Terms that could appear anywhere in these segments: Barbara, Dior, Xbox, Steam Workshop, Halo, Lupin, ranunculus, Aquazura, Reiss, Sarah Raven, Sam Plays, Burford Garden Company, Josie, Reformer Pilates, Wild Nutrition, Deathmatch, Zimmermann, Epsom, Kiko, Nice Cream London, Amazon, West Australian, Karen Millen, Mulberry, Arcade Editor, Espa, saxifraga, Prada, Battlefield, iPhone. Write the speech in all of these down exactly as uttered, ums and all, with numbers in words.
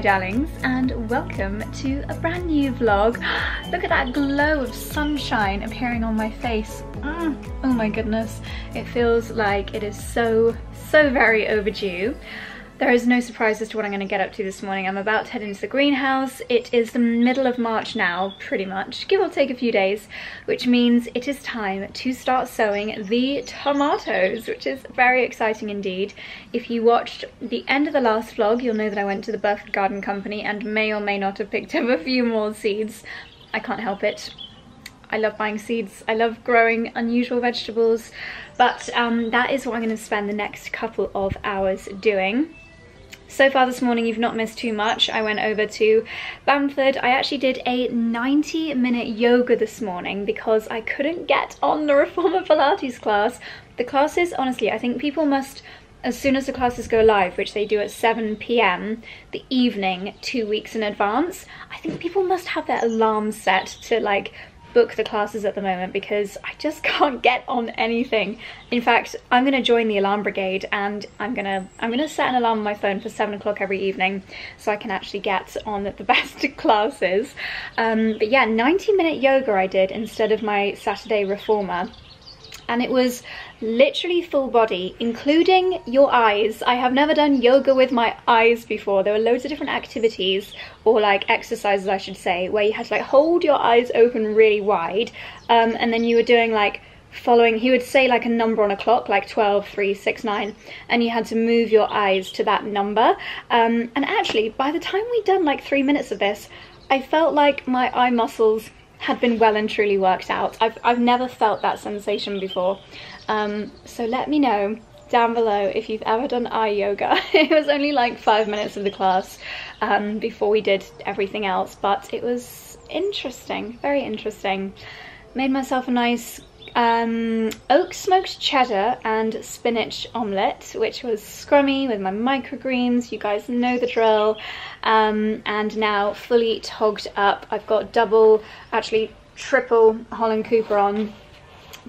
my darlings, and welcome to a brand new vlog. Look at that glow of sunshine appearing on my face. Mm, oh my goodness, it feels like it is so, so very overdue. There is no surprise as to what I'm going to get up to this morning. I'm about to head into the greenhouse. It is the middle of March now, pretty much, give or take a few days, which means it is time to start sowing the tomatoes, which is very exciting indeed. If you watched the end of the last vlog, you'll know that I went to the Burford Garden Company and may or may not have picked up a few more seeds. I can't help it. I love buying seeds. I love growing unusual vegetables, but um, that is what I'm going to spend the next couple of hours doing. So far this morning, you've not missed too much. I went over to Bamford. I actually did a ninety minute yoga this morning because I couldn't get on the Reformer Pilates class. The classes, honestly, I think people must, as soon as the classes go live, which they do at seven p m the evening, two weeks in advance, I think people must have their alarm set to like book the classes at the moment because I just can't get on anything. In fact, I'm gonna join the alarm brigade and I'm gonna I'm gonna set an alarm on my phone for seven o'clock every evening so I can actually get on the best classes. Um, but yeah, ninety minute yoga I did instead of my Saturday reformer. And it was literally full body, including your eyes. I have never done yoga with my eyes before. There were loads of different activities, or like exercises I should say, where you had to like hold your eyes open really wide, um, and then you were doing like following, he would say like a number on a clock, like twelve, three, six, nine, and you had to move your eyes to that number. Um, and actually, by the time we'd done like three minutes of this, I felt like my eye muscles had been well and truly worked out. I've, I've never felt that sensation before. Um, so let me know down below if you've ever done eye yoga. It was only like five minutes of the class um, before we did everything else, but it was interesting, very interesting. Made myself a nice um, oat smoked cheddar and spinach omelette, which was scrummy with my microgreens. You guys know the drill. Um, and now fully togged up. I've got double, actually triple Holland Cooper on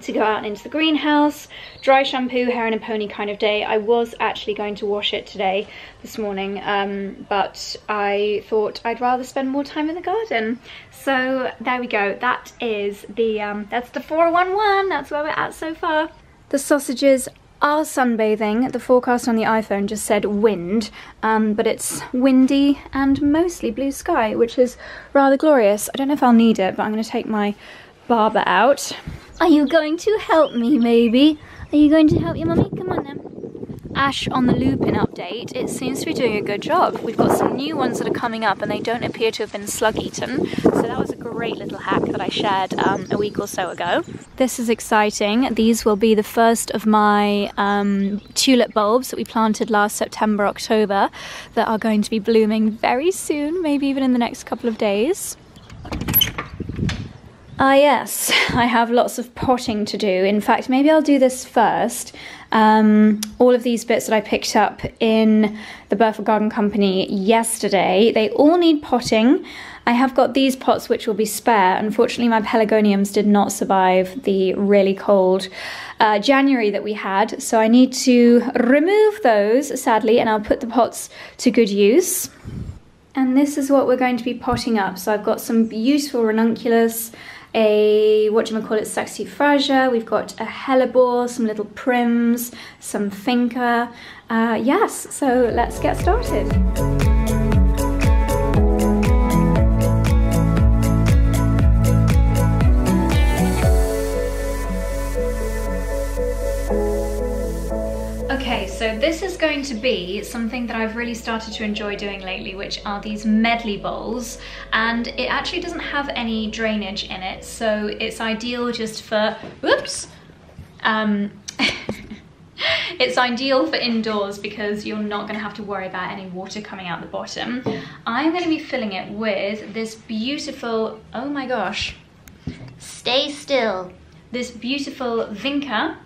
to go out into the greenhouse. Dry shampoo, hair in a pony kind of day. I was actually going to wash it today, this morning, um, but I thought I'd rather spend more time in the garden. So there we go. That is the, um, that's the four one one. That's where we're at so far. The sausages are sunbathing. The forecast on the iPhone just said wind, um, but it's windy and mostly blue sky, which is rather glorious. I don't know if I'll need it, but I'm going to take my Barbara out. Are you going to help me, maybe? Are you going to help your mummy? Come on then. Ash on the Lupin update. It seems to be doing a good job. We've got some new ones that are coming up and they don't appear to have been slug-eaten. So that was a great little hack that I shared um, a week or so ago. This is exciting. These will be the first of my um, tulip bulbs that we planted last September, October, that are going to be blooming very soon, maybe even in the next couple of days. Ah yes, I have lots of potting to do. In fact, maybe I'll do this first. Um, all of these bits that I picked up in the Burford Garden Company yesterday, they all need potting. I have got these pots which will be spare. Unfortunately, my pelargoniums did not survive the really cold uh, January that we had, so I need to remove those, sadly, and I'll put the pots to good use. And this is what we're going to be potting up. So I've got some beautiful ranunculus, a whatchamacallit saxifraga, we've got a hellebore, some little prims, some finca. Uh, yes, so let's get started. Okay, so this is going to be something that I've really started to enjoy doing lately, which are these medley bowls, and it actually doesn't have any drainage in it, so it's ideal just for, whoops, um, it's ideal for indoors because you're not going to have to worry about any water coming out the bottom. I'm going to be filling it with this beautiful, oh my gosh, stay still, this beautiful vinca,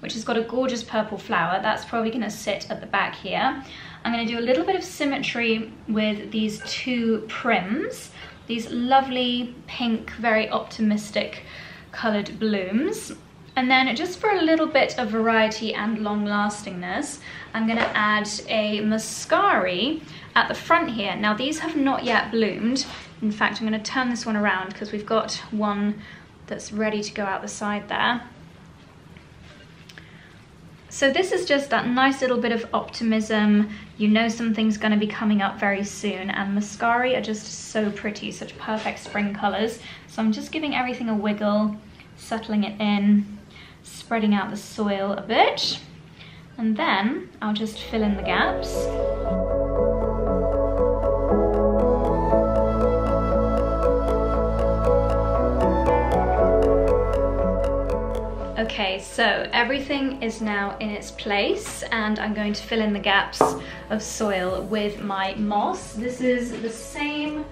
which has got a gorgeous purple flower. That's probably gonna sit at the back here. I'm gonna do a little bit of symmetry with these two prims, these lovely pink, very optimistic colored blooms. And then just for a little bit of variety and long-lastingness, I'm going to add a Muscari at the front here. Now these have not yet bloomed. In fact, I'm going to turn this one around because we've got one that's ready to go out the side there. So this is just that nice little bit of optimism. You know something's going to be coming up very soon, and Muscari are just so pretty, such perfect spring colours. So I'm just giving everything a wiggle, settling it in, spreading out the soil a bit, and then I'll just fill in the gaps. Okay, so everything is now in its place, and I'm going to fill in the gaps of soil with my moss. This is the same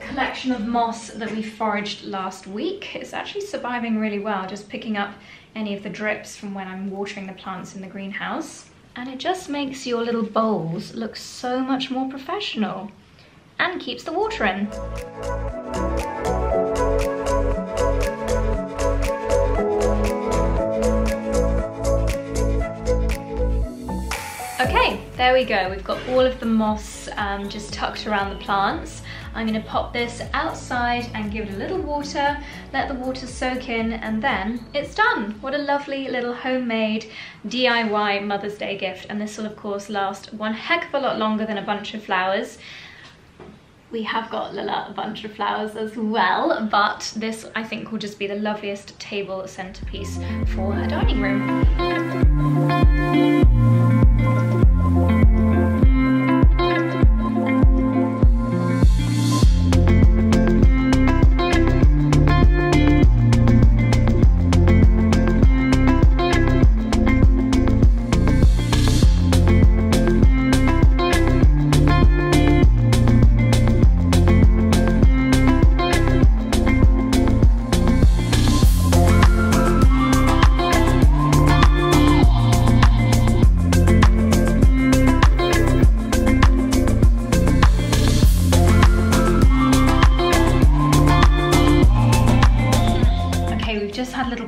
collection of moss that we foraged last week. It's actually surviving really well, just picking up any of the drips from when I'm watering the plants in the greenhouse. And it just makes your little bowls look so much more professional and keeps the water in. There we go, we've got all of the moss um, just tucked around the plants. I'm going to pop this outside and give it a little water, let the water soak in, and then it's done. What a lovely little homemade D I Y Mother's Day gift, and this will of course last one heck of a lot longer than a bunch of flowers. We have got Lilla a bunch of flowers as well, but this I think will just be the loveliest table centerpiece for her dining room.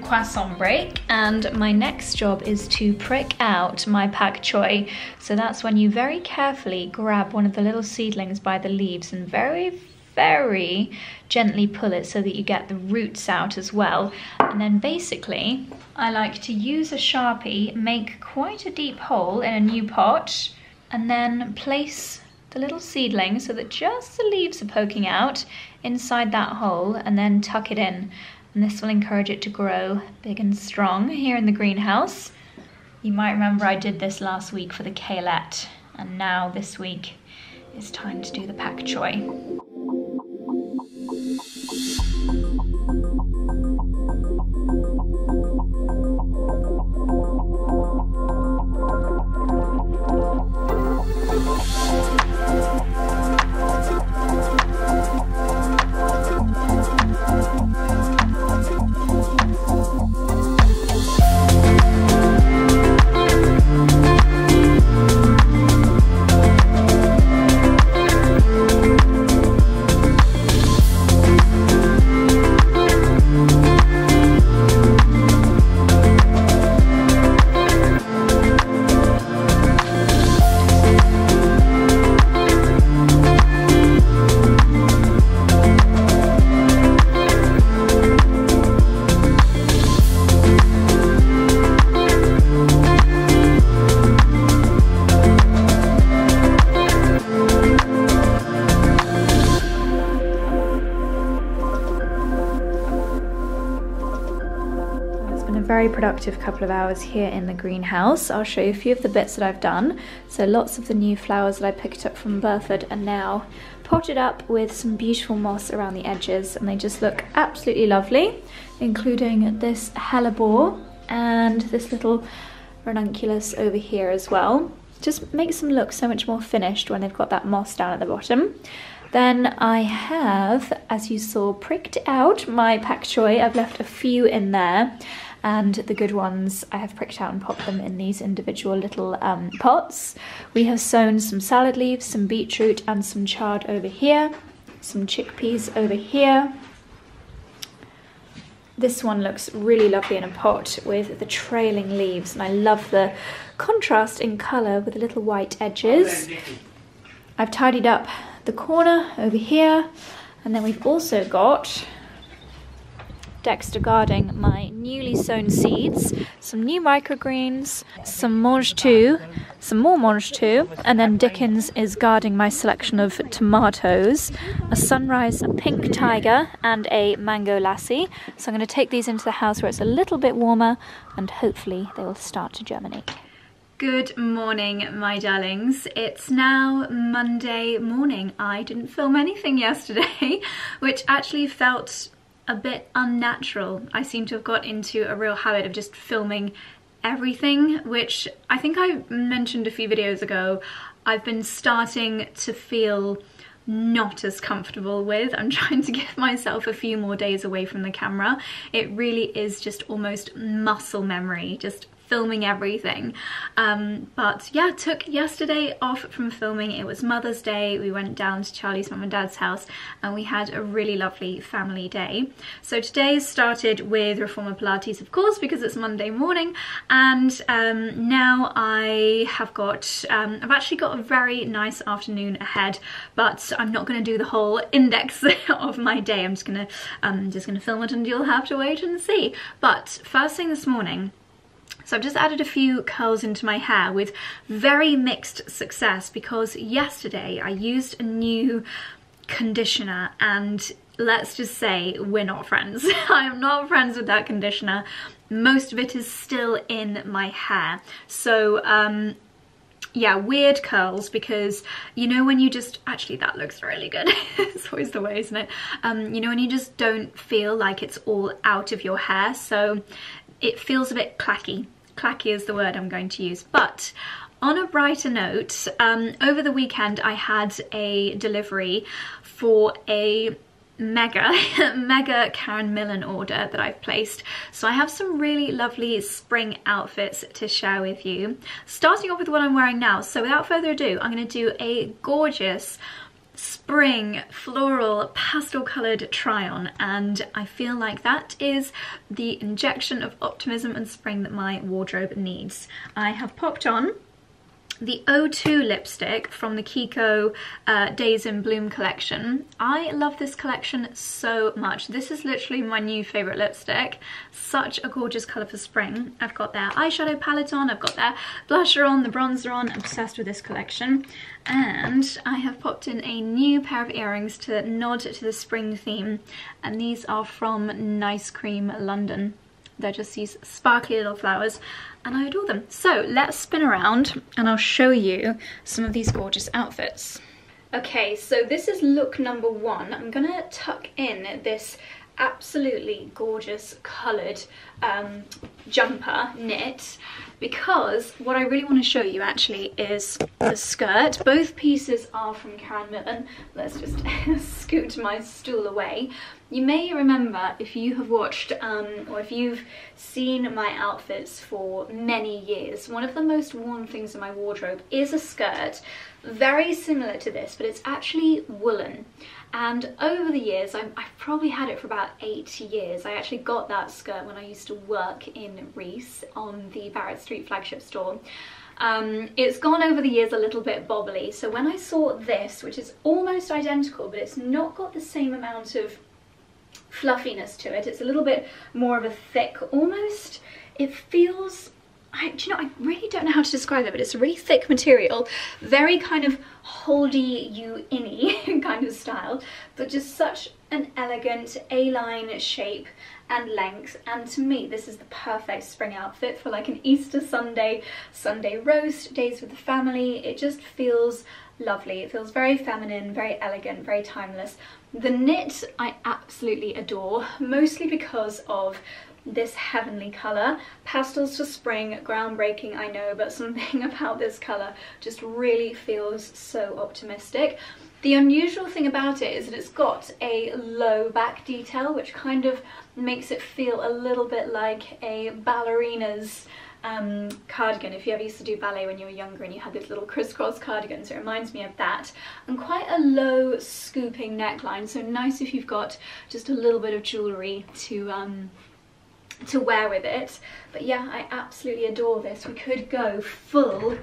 Croissant break, and my next job is to prick out my pak choi. So that's when you very carefully grab one of the little seedlings by the leaves and very very gently pull it so that you get the roots out as well. And then basically I like to use a Sharpie, make quite a deep hole in a new pot, and then place the little seedling so that just the leaves are poking out inside that hole, and then tuck it in. And this will encourage it to grow big and strong here in the greenhouse. You might remember I did this last week for the kaolette, and now this week it's time to do the pak choi. Productive couple of hours here in the greenhouse. I'll show you a few of the bits that I've done. So lots of the new flowers that I picked up from Burford are now potted up with some beautiful moss around the edges, and they just look absolutely lovely, including this hellebore and this little ranunculus over here as well. Just makes them look so much more finished when they've got that moss down at the bottom. Then I have, as you saw, pricked out my pak choi. I've left a few in there, and the good ones I have pricked out and popped them in these individual little um, pots. We have sown some salad leaves, some beetroot and some chard over here, some chickpeas over here, This one looks really lovely in a pot with the trailing leaves, and I love the contrast in colour with the little white edges. I've tidied up the corner over here, and then we've also got Dexter guarding my newly sown seeds, some new microgreens, some Mange two, some more Mange two, and then Dickens is guarding my selection of tomatoes, a sunrise pink tiger and a mango lassi. So I'm going to take these into the house where it's a little bit warmer and hopefully they will start to germinate. Good morning, my darlings. It's now Monday morning. I didn't film anything yesterday, which actually felt a bit unnatural. I seem to have got into a real habit of just filming everything, which I think I mentioned a few videos ago I've been starting to feel not as comfortable with. I'm trying to give myself a few more days away from the camera. It really is just almost muscle memory, just filming everything. Um, but yeah, took yesterday off from filming. It was Mother's Day. We went down to Charlie's mum and dad's house and we had a really lovely family day. So today started with Reformer Pilates, of course, because it's Monday morning. And um, now I have got, um, I've actually got a very nice afternoon ahead, but I'm not going to do the whole index of my day. I'm just going to, um, just going to film it and you'll have to wait and see. But first thing this morning, so I've just added a few curls into my hair with very mixed success, because yesterday I used a new conditioner and let's just say we're not friends. I am not friends with that conditioner. Most of it is still in my hair. So um, yeah, weird curls, because you know when you just, actually that looks really good. It's always the way, isn't it? Um, you know when you just don't feel like it's all out of your hair. So it feels a bit clacky. Clacky is the word I'm going to use. But on a brighter note, um, over the weekend I had a delivery for a mega, mega Karen Millen order that I've placed. So I have some really lovely spring outfits to share with you. Starting off with what I'm wearing now. So without further ado, I'm going to do a gorgeous spring floral pastel coloured try on, and I feel like that is the injection of optimism and spring that my wardrobe needs. I have popped on the O two lipstick from the Kiko uh, Days in Bloom collection. I love this collection so much. This is literally my new favourite lipstick. Such a gorgeous colour for spring. I've got their eyeshadow palette on, I've got their blusher on, the bronzer on. I'm obsessed with this collection. And I have popped in a new pair of earrings to nod to the spring theme. And these are from Nice Cream London. They're just these sparkly little flowers and I adore them. So let's spin around and I'll show you some of these gorgeous outfits. Okay, so this is look number one. I'm gonna tuck in this absolutely gorgeous coloured um, jumper knit, because what I really want to show you actually is the skirt. Both pieces are from Karen Millen. Let's just scoot my stool away. You may remember, if you have watched um, or if you've seen my outfits for many years, one of the most worn things in my wardrobe is a skirt very similar to this, but it's actually woolen. And over the years, I've, I've probably had it for about eight years. I actually got that skirt when I used to work in Reiss on the Barrett Street flagship store. Um, it's gone over the years a little bit bobbly. So when I saw this, which is almost identical, but it's not got the same amount of fluffiness to it. It's a little bit more of a thick, almost, it feels, I, do you know, I really don't know how to describe it, but it's a really thick material, very kind of holdy you inny kind of style, but just such an elegant A-line shape and length. And to me, this is the perfect spring outfit for like an Easter Sunday, Sunday roast, days with the family. It just feels lovely. It feels very feminine, very elegant, very timeless. The knit I absolutely adore, mostly because of this heavenly colour. Pastels for spring, groundbreaking, I know, but something about this colour just really feels so optimistic. The unusual thing about it is that it's got a low back detail, which kind of makes it feel a little bit like a ballerina's um, cardigan, if you ever used to do ballet when you were younger and you had those little crisscross cardigans, it reminds me of that. And quite a low scooping neckline, so nice if you've got just a little bit of jewellery to um, to wear with it. But yeah, I absolutely adore this. We could go full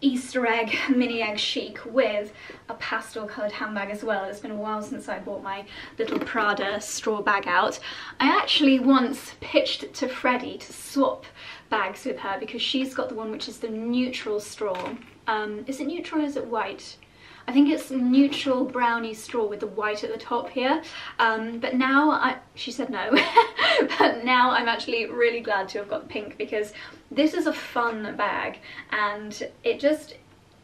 Easter egg, mini egg chic with a pastel coloured handbag as well. It's been a while since I bought my little Prada straw bag out. I actually once pitched to Freddie to swap bags with her because she's got the one which is the neutral straw. Um, is it neutral or is it white? I think it's neutral brownie straw with the white at the top here, um, but now I, she said no, but now I'm actually really glad to have got pink because this is a fun bag and it just,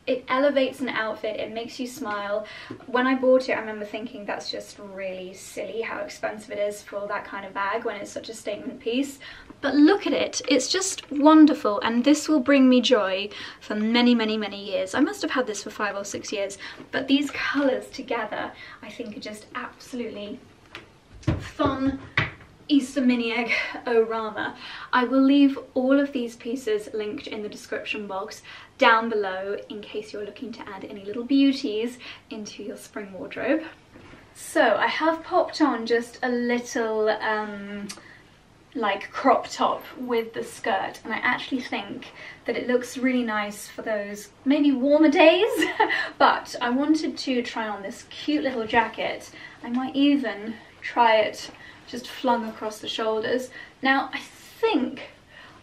it elevates an outfit, it makes you smile. When I bought it, I remember thinking that's just really silly how expensive it is for that kind of bag when it's such a statement piece. But look at it, it's just wonderful, and this will bring me joy for many, many, many years. I must have had this for five or six years, but these colours together I think are just absolutely fun. Easter mini egg orama. I will leave all of these pieces linked in the description box down below in case you're looking to add any little beauties into your spring wardrobe. So I have popped on just a little um, like crop top with the skirt, and I actually think that it looks really nice for those maybe warmer days, but I wanted to try on this cute little jacket. I might even try it just flung across the shoulders. Now I think,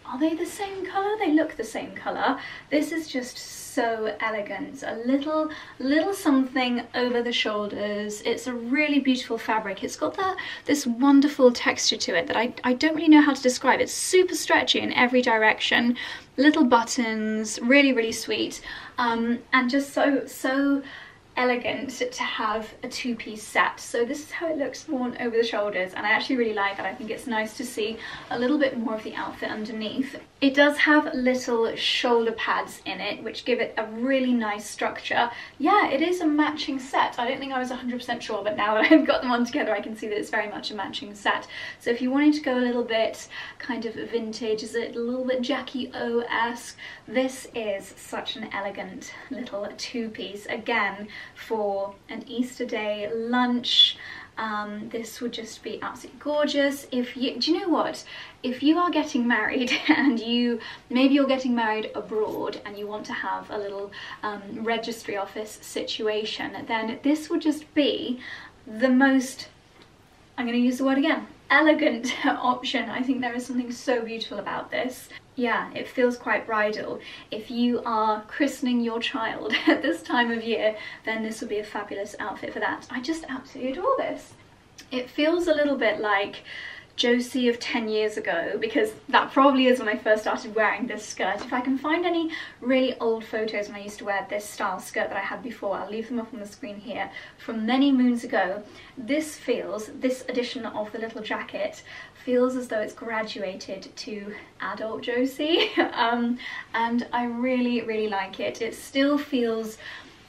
are they the same colour? They look the same colour. This is just so elegant. A little, little something over the shoulders. It's a really beautiful fabric. It's got that, this wonderful texture to it that I, I don't really know how to describe. It's super stretchy in every direction. Little buttons, really, really sweet. Um, and just so, so, elegant to have a two-piece set. So this is how it looks worn over the shoulders, and I actually really like that. I think it's nice to see a little bit more of the outfit underneath. It does have little shoulder pads in it which give it a really nice structure. Yeah, it is a matching set. I don't think I was one hundred percent sure, but now that I've got them on together I can see that it's very much a matching set. So if you wanted to go a little bit kind of vintage, is it a little bit Jackie O-esque, this is such an elegant little two-piece. Again, for an Easter day lunch, um, this would just be absolutely gorgeous. If you, do you know what? If you are getting married and you, maybe you're getting married abroad and you want to have a little um, registry office situation, then this would just be the most, I'm going to use the word again, elegant option. I think there is something so beautiful about this. Yeah, it feels quite bridal. If you are christening your child at this time of year, then this would be a fabulous outfit for that. I just absolutely adore this. It feels a little bit like Josie of ten years ago, because that probably is when I first started wearing this skirt. If I can find any really old photos when I used to wear this style skirt that I had before, I'll leave them up on the screen here, from many moons ago. This feels, this edition of the little jacket, feels as though it's graduated to adult Josie, um, and I really, really like it. It still feels,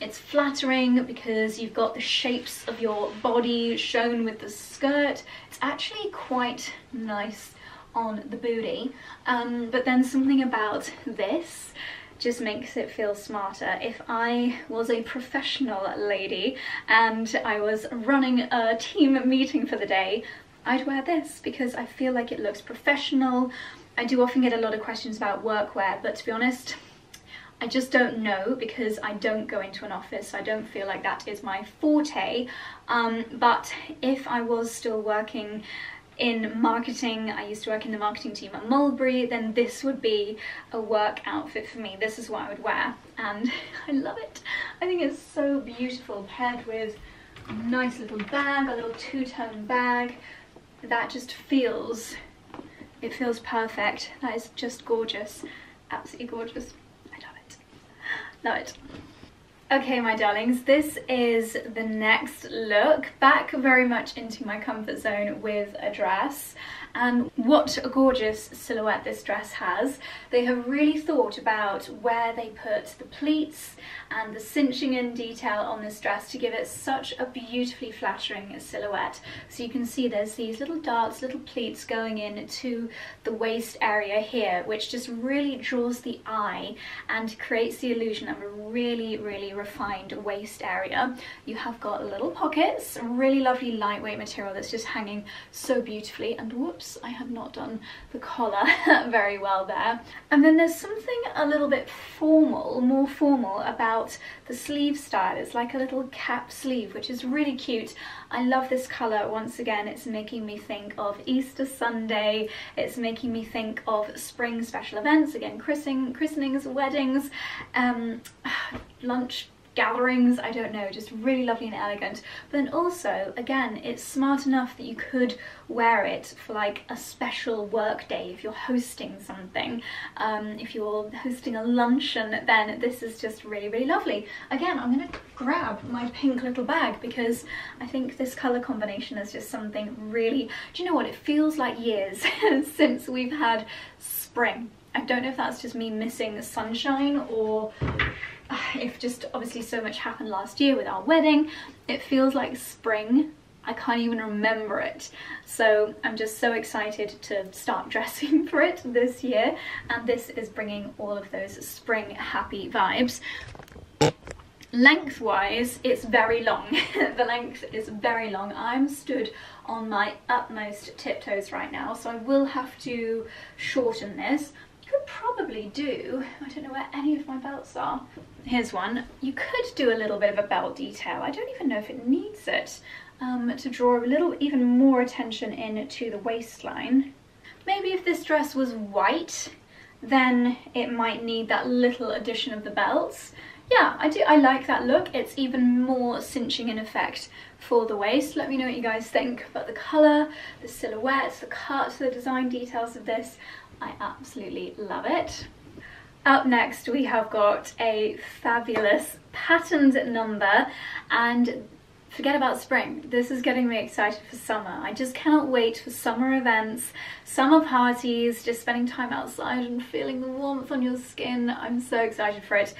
it's flattering because you've got the shapes of your body shown with the skirt. It's actually quite nice on the booty, um, but then something about this just makes it feel smarter. If I was a professional lady and I was running a team meeting for the day, I'd wear this because I feel like it looks professional. I do often get a lot of questions about workwear, but to be honest, I just don't know because I don't go into an office, so I don't feel like that is my forte. Um, but if I was still working in marketing, I used to work in the marketing team at Mulberry, then this would be a work outfit for me. This is what I would wear, and I love it. I think it's so beautiful, paired with a nice little bag, a little two-tone bag. That just feels, it feels perfect. That is just gorgeous, absolutely gorgeous. Love it. Okay, my darlings, this is the next look, back very much into my comfort zone with a dress. And what a gorgeous silhouette this dress has. They have really thought about where they put the pleats and the cinching in detail on this dress to give it such a beautifully flattering silhouette. So you can see there's these little darts, little pleats going in to the waist area here, which just really draws the eye and creates the illusion of a really, really refined waist area. You have got little pockets, really lovely lightweight material that's just hanging so beautifully. And whoops, I have not done the collar very well there. And then there's something a little bit formal, more formal about the sleeve style. It's like a little cap sleeve, which is really cute. I love this colour. Once again, it's making me think of Easter Sunday. It's making me think of spring special events. Again, christening, christenings, weddings, um, lunch gatherings, I don't know, just really lovely and elegant. But then also, again, it's smart enough that you could wear it for like a special work day if you're hosting something. Um, if you're hosting a luncheon, then this is just really, really lovely. Again, I'm gonna grab my pink little bag because I think this colour combination is just something really, do you know what, it feels like years since we've had spring. I don't know if that's just me missing the sunshine or if just obviously so much happened last year with our wedding. It feels like spring. I can't even remember it. So I'm just so excited to start dressing for it this year. And this is bringing all of those spring happy vibes. Lengthwise, it's very long. The length is very long. I'm stood on my utmost tiptoes right now, so I will have to shorten this. Could probably do, I don't know where any of my belts are. Here's one. You could do a little bit of a belt detail. I don't even know if it needs it, um, to draw a little even more attention in to the waistline. Maybe if this dress was white, then it might need that little addition of the belts. Yeah, I do, I like that look. It's even more cinching in effect for the waist. Let me know what you guys think about the colour, the silhouettes, the cut, the design details of this. I absolutely love it. Up next, we have got a fabulous patterned number, and forget about spring. This is getting me excited for summer. I just cannot wait for summer events, summer parties, just spending time outside and feeling the warmth on your skin. I'm so excited for it.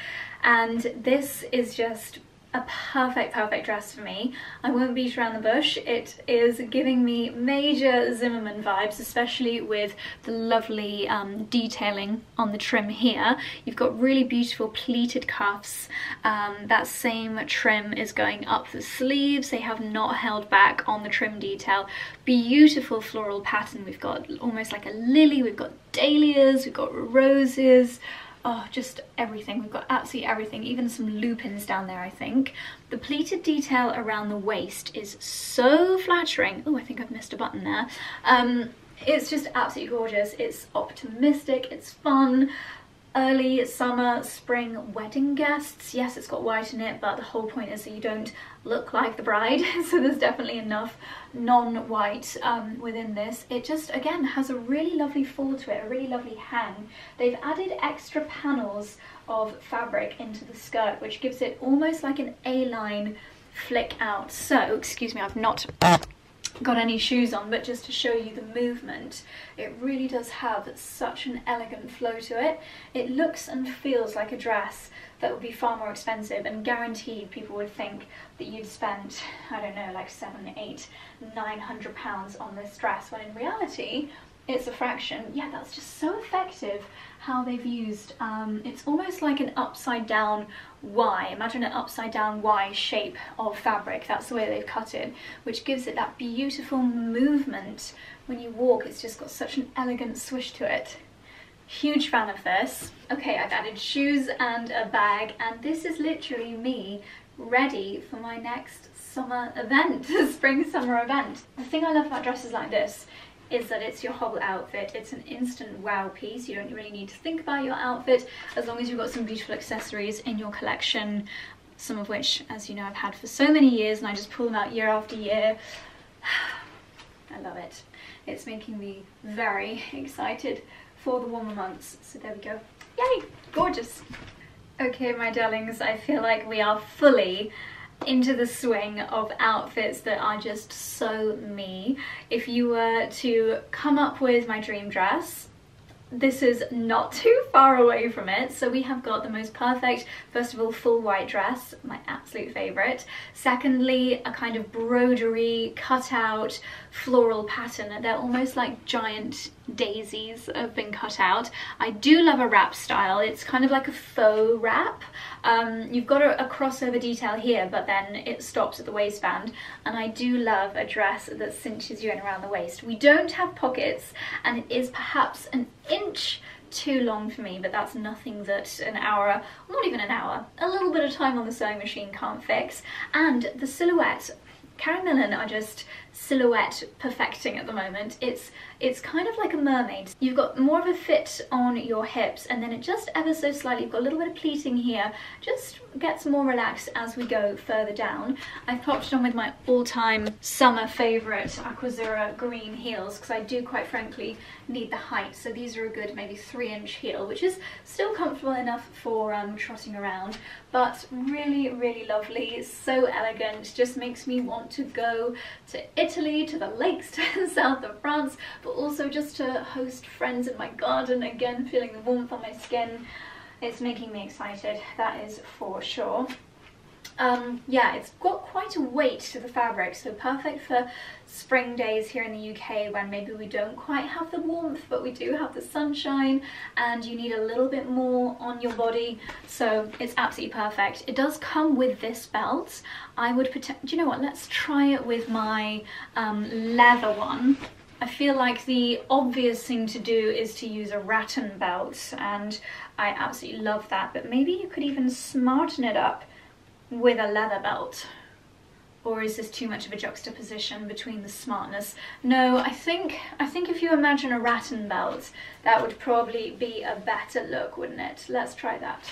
And this is just a perfect, perfect dress for me. I won't beat around the bush. It is giving me major Zimmermann vibes, especially with the lovely um, detailing on the trim here. You've got really beautiful pleated cuffs. Um, that same trim is going up the sleeves. They have not held back on the trim detail. Beautiful floral pattern. We've got almost like a lily. We've got dahlias. We've got roses. Oh, just everything. We've got absolutely everything, even some lupins down there, I think. The pleated detail around the waist is so flattering. Oh, I think I've missed a button there. Um, it's just absolutely gorgeous. It's optimistic, it's fun. Early summer, spring wedding guests. Yes, it's got white in it, but the whole point is that you don't look like the bride. So there's definitely enough non-white um, within this. It just, again, has a really lovely fall to it, a really lovely hang. They've added extra panels of fabric into the skirt, which gives it almost like an A-line flick out. So, excuse me, I've not got any shoes on, but just to show you the movement, it really does have such an elegant flow to it. It looks and feels like a dress that would be far more expensive, and guaranteed people would think that you'd spend, I don't know, like seven, eight, nine hundred pounds on this dress, when in reality it's a fraction. Yeah, that's just so effective how they've used, um, it's almost like an upside down Y. Imagine an upside down Y shape of fabric. That's the way they've cut it, which gives it that beautiful movement when you walk. It's just got such an elegant swish to it. Huge fan of this. Okay, I've added shoes and a bag, and this is literally me ready for my next summer event, spring summer event. The thing I love about dresses like this is that it's your whole outfit. It's an instant wow piece. You don't really need to think about your outfit as long as you've got some beautiful accessories in your collection, some of which, as you know, I've had for so many years and I just pull them out year after year. I love it. It's making me very excited for the warmer months. So there we go. Yay! Gorgeous! Okay, my darlings, I feel like we are fully into the swing of outfits that are just so me. If you were to come up with my dream dress, this is not too far away from it. So we have got the most perfect, first of all, full white dress, my absolute favourite. Secondly, a kind of broderie, cutout, floral pattern. They're almost like giant daisies have been cut out. I do love a wrap style. It's kind of like a faux wrap. Um, you've got a, a crossover detail here, but then it stops at the waistband. And I do love a dress that cinches you in around the waist. We don't have pockets, and it is perhaps an inch too long for me, but that's nothing that an hour, not even an hour, a little bit of time on the sewing machine can't fix. And the silhouette, Karen Millen are just silhouette perfecting at the moment. It's it's kind of like a mermaid. You've got more of a fit on your hips, and then it just ever so slightly, you've got a little bit of pleating here, just gets more relaxed as we go further down. I've popped it on with my all-time summer favourite Aquazura green heels, because I do quite frankly need the height, so these are a good maybe three inch heel, which is still comfortable enough for um, trotting around, but really, really lovely, so elegant, just makes me want to go to Italy, to the lakes, to the south of France, but also just to host friends in my garden, again feeling the warmth on my skin. It's making me excited, that is for sure. Um, yeah, it's got quite a weight to the fabric, so perfect for spring days here in the U K when maybe we don't quite have the warmth, but we do have the sunshine and you need a little bit more on your body, so it's absolutely perfect. It does come with this belt. I would protect, do you know what, let's try it with my um, leather one. I feel like the obvious thing to do is to use a rattan belt, and I absolutely love that, but maybe you could even smarten it up with a leather belt. Or is this too much of a juxtaposition between the smartness? No, I think I think if you imagine a rattan belt, that would probably be a better look, wouldn't it? Let's try that.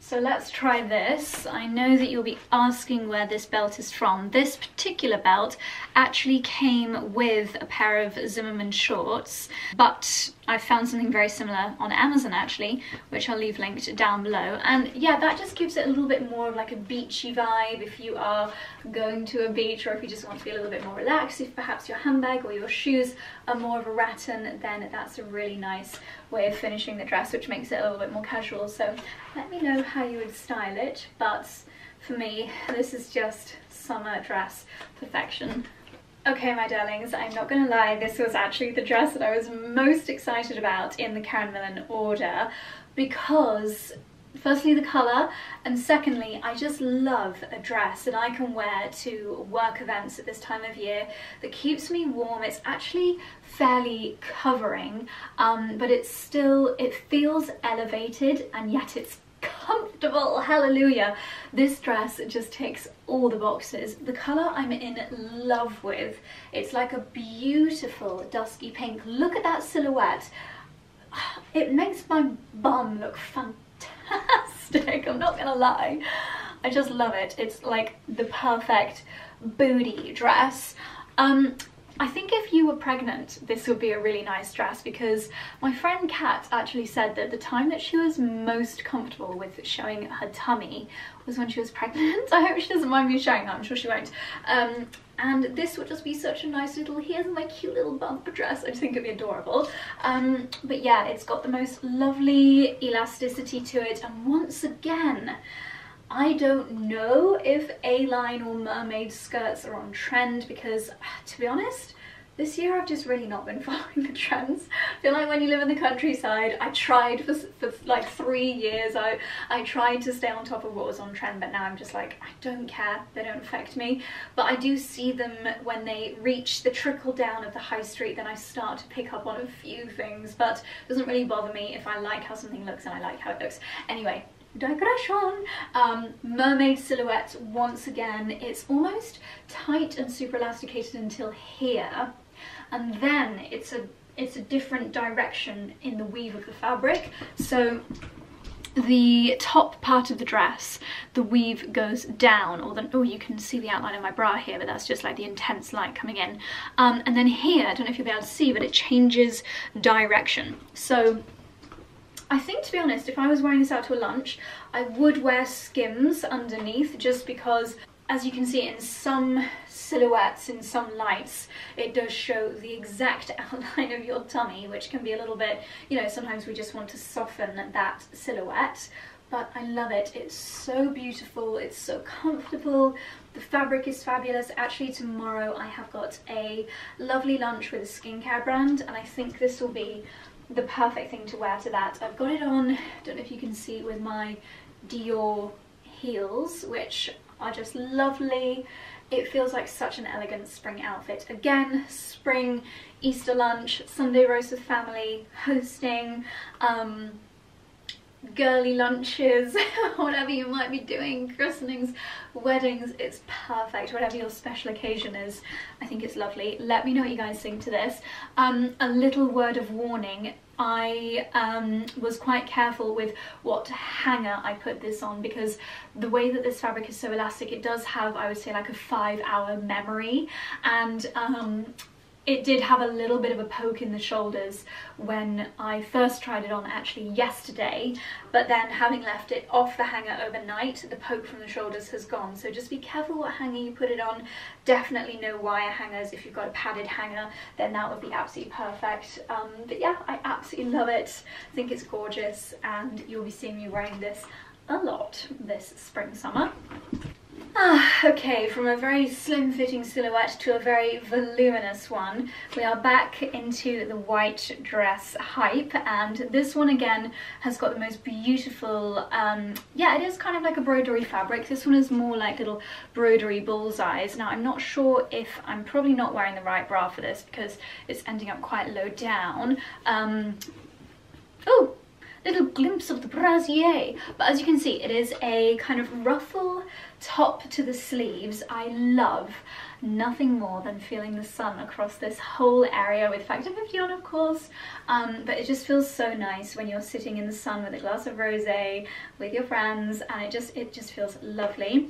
So let's try this. I know that you'll be asking where this belt is from. This particular belt actually came with a pair of Zimmermann shorts, but I found something very similar on Amazon actually, which I'll leave linked down below. And yeah, that just gives it a little bit more of like a beachy vibe if you are going to a beach, or if you just want to be a little bit more relaxed. If perhaps your handbag or your shoes are more of a rattan, then that's a really nice way of finishing the dress, which makes it a little bit more casual. So let me know how you would style it, but for me, this is just summer dress perfection. Okay, my darlings, I'm not going to lie, this was actually the dress that I was most excited about in the Karen Millen order, because firstly the colour, and secondly I just love a dress that I can wear to work events at this time of year that keeps me warm. It's actually fairly covering, um, but it's still, it feels elevated and yet it's comfortable, hallelujah. This dress just takes all the boxes. The colour I'm in love with. It's like a beautiful dusky pink. Look at that silhouette. It makes my bum look fantastic, I'm not gonna lie. I just love it. It's like the perfect booty dress. Um, I think if you were pregnant, this would be a really nice dress, because my friend Kat actually said that the time that she was most comfortable with showing her tummy was when she was pregnant. I hope she doesn't mind me showing that, I'm sure she won't. Um, and this would just be such a nice little, here's my cute little bump dress, I just think it'd be adorable. Um, but yeah, it's got the most lovely elasticity to it, and once again, I don't know if A-line or mermaid skirts are on trend, because to be honest, this year I've just really not been following the trends. I feel like when you live in the countryside, I tried for, for like three years, I, I tried to stay on top of what was on trend, but now I'm just like, I don't care, they don't affect me. But I do see them when they reach the trickle down of the high street, then I start to pick up on a few things, but it doesn't really bother me if I like how something looks and I like how it looks. Anyway. Digression. Um, mermaid silhouettes once again. It's almost tight and super elasticated until here, and then it's a it's a different direction in the weave of the fabric. So the top part of the dress, the weave goes down, or the, oh, you can see the outline of my bra here, but that's just like the intense light coming in. Um, and then here, I don't know if you'll be able to see, but it changes direction. So I think, to be honest, if I was wearing this out to a lunch, I would wear Skims underneath, just because, as you can see in some silhouettes, in some lights, it does show the exact outline of your tummy, which can be a little bit, you know, sometimes we just want to soften that silhouette. But I love it. It's so beautiful. It's so comfortable. The fabric is fabulous. Actually, tomorrow I have got a lovely lunch with a skincare brand, and I think this will be the perfect thing to wear to that. I've got it on, I don't know if you can see, with my Dior heels, which are just lovely. It feels like such an elegant spring outfit. Again, spring, Easter lunch, Sunday roast with family, hosting, um, girly lunches, whatever you might be doing, christenings, weddings, it's perfect. Whatever your special occasion is, I think it's lovely. Let me know what you guys think to this. Um, a little word of warning, I um, was quite careful with what hanger I put this on, because the way that this fabric is so elastic, it does have, I would say, like a five hour memory, and um, it did have a little bit of a poke in the shoulders when I first tried it on, actually yesterday, but then having left it off the hanger overnight, the poke from the shoulders has gone. So just be careful what hanger you put it on. Definitely no wire hangers. If you've got a padded hanger, then that would be absolutely perfect. Um, but yeah, I absolutely love it. I think it's gorgeous, and you'll be seeing me wearing this a lot this spring summer. Ah, okay, from a very slim-fitting silhouette to a very voluminous one, we are back into the white dress hype, and this one again has got the most beautiful, um, yeah, it is kind of like a broderie fabric. This one is more like little broderie bullseyes. Now, I'm not sure if, I'm probably not wearing the right bra for this because it's ending up quite low down. Um, oh! Little glimpse of the brassiere, but as you can see, it is a kind of ruffle top to the sleeves. I love nothing more than feeling the sun across this whole area with factor fifty on, of course, um, but it just feels so nice when you're sitting in the sun with a glass of rosé with your friends, and it just it just feels lovely.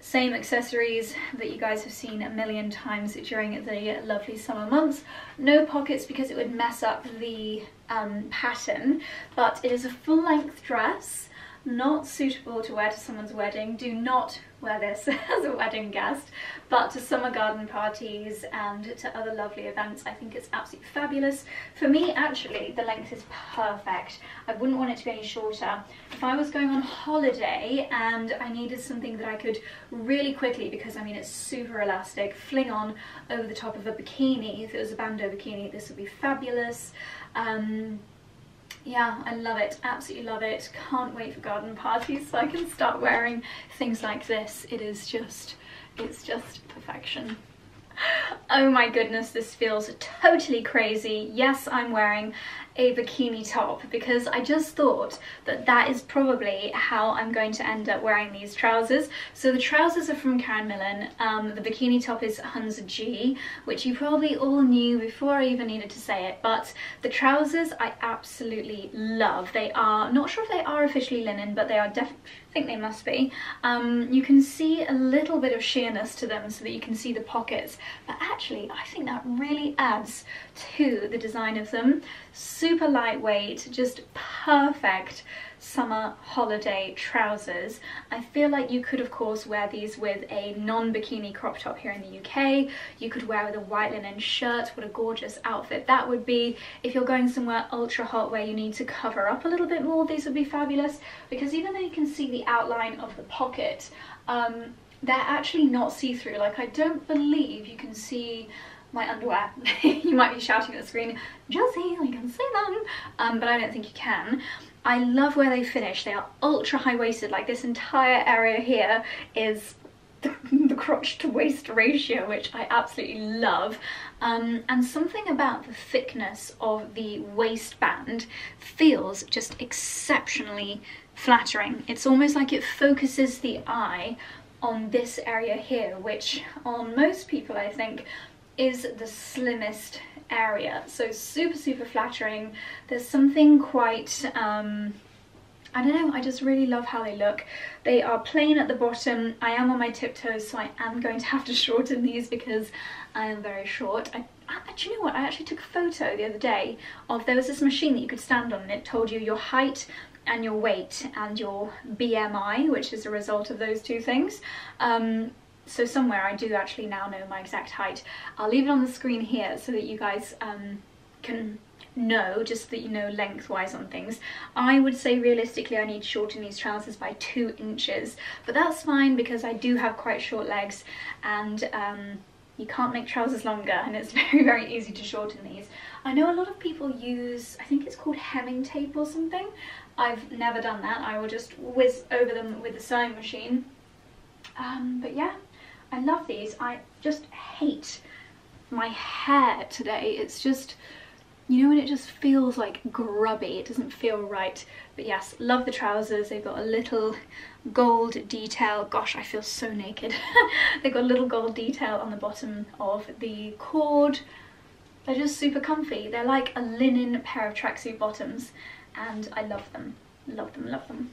Same accessories that you guys have seen a million times during the lovely summer months. No pockets because it would mess up the um, pattern, but it is a full-length dress, not suitable to wear to someone's wedding. Do not wear this as a wedding guest, but to summer garden parties and to other lovely events, I think it's absolutely fabulous. For me, actually, the length is perfect. I wouldn't want it to be any shorter. If I was going on holiday and I needed something that I could really quickly, because I mean it's super elastic, fling on over the top of a bikini, if it was a bandeau bikini, this would be fabulous. Um, Yeah, I love it, absolutely love it. Can't wait for garden parties so I can start wearing things like this. It is just, it's just perfection. Oh my goodness, this feels totally crazy. Yes, I'm wearing a bikini top because I just thought that that is probably how I'm going to end up wearing these trousers. So the trousers are from Karen Millen, um, the bikini top is Hunza G, which you probably all knew before I even needed to say it, but the trousers I absolutely love. They are, not sure if they are officially linen, but they are definitely, I think they must be. Um, you can see a little bit of sheerness to them so that you can see the pockets, but actually I think that really adds to the design of them. Super lightweight, just perfect summer holiday trousers. I feel like you could of course wear these with a non-bikini crop top here in the U K. You could wear with a white linen shirt. What a gorgeous outfit that would be. If you're going somewhere ultra hot where you need to cover up a little bit more, these would be fabulous, because even though you can see the outline of the pocket, um, they're actually not see-through. Like, I don't believe you can see my underwear. You might be shouting at the screen, Josie, I can see them, um, but I don't think you can. I love where they finish. They are ultra high-waisted, like this entire area here is the, the crotch to waist ratio, which I absolutely love. Um, and something about the thickness of the waistband feels just exceptionally flattering. It's almost like it focuses the eye on this area here, which on most people I think is the slimmest area. So super super flattering. There's something quite um I don't know, I just really love how they look. They are plain at the bottom. I am on my tiptoes, so I am going to have to shorten these because I am very short. I I, do you know what, I actually took a photo the other day of, there was this machine that you could stand on and it told you your height and your weight and your B M I, which is a result of those two things. Um, so somewhere I do actually now know my exact height. I'll leave it on the screen here so that you guys um, can know, just that you know lengthwise on things. I would say realistically I need to shorten these trousers by two inches, but that's fine because I do have quite short legs and um, you can't make trousers longer, and it's very, very easy to shorten these. I know a lot of people use, I think it's called hemming tape or something. I've never done that. I will just whiz over them with the sewing machine. Um, but yeah, I love these. I just hate my hair today. It's just, you know, when it just feels like grubby, it doesn't feel right. But yes, love the trousers. They've got a little gold detail. Gosh, I feel so naked. They've got a little gold detail on the bottom of the cord. They're just super comfy. They're like a linen pair of tracksuit bottoms, and I love them. Love them, love them.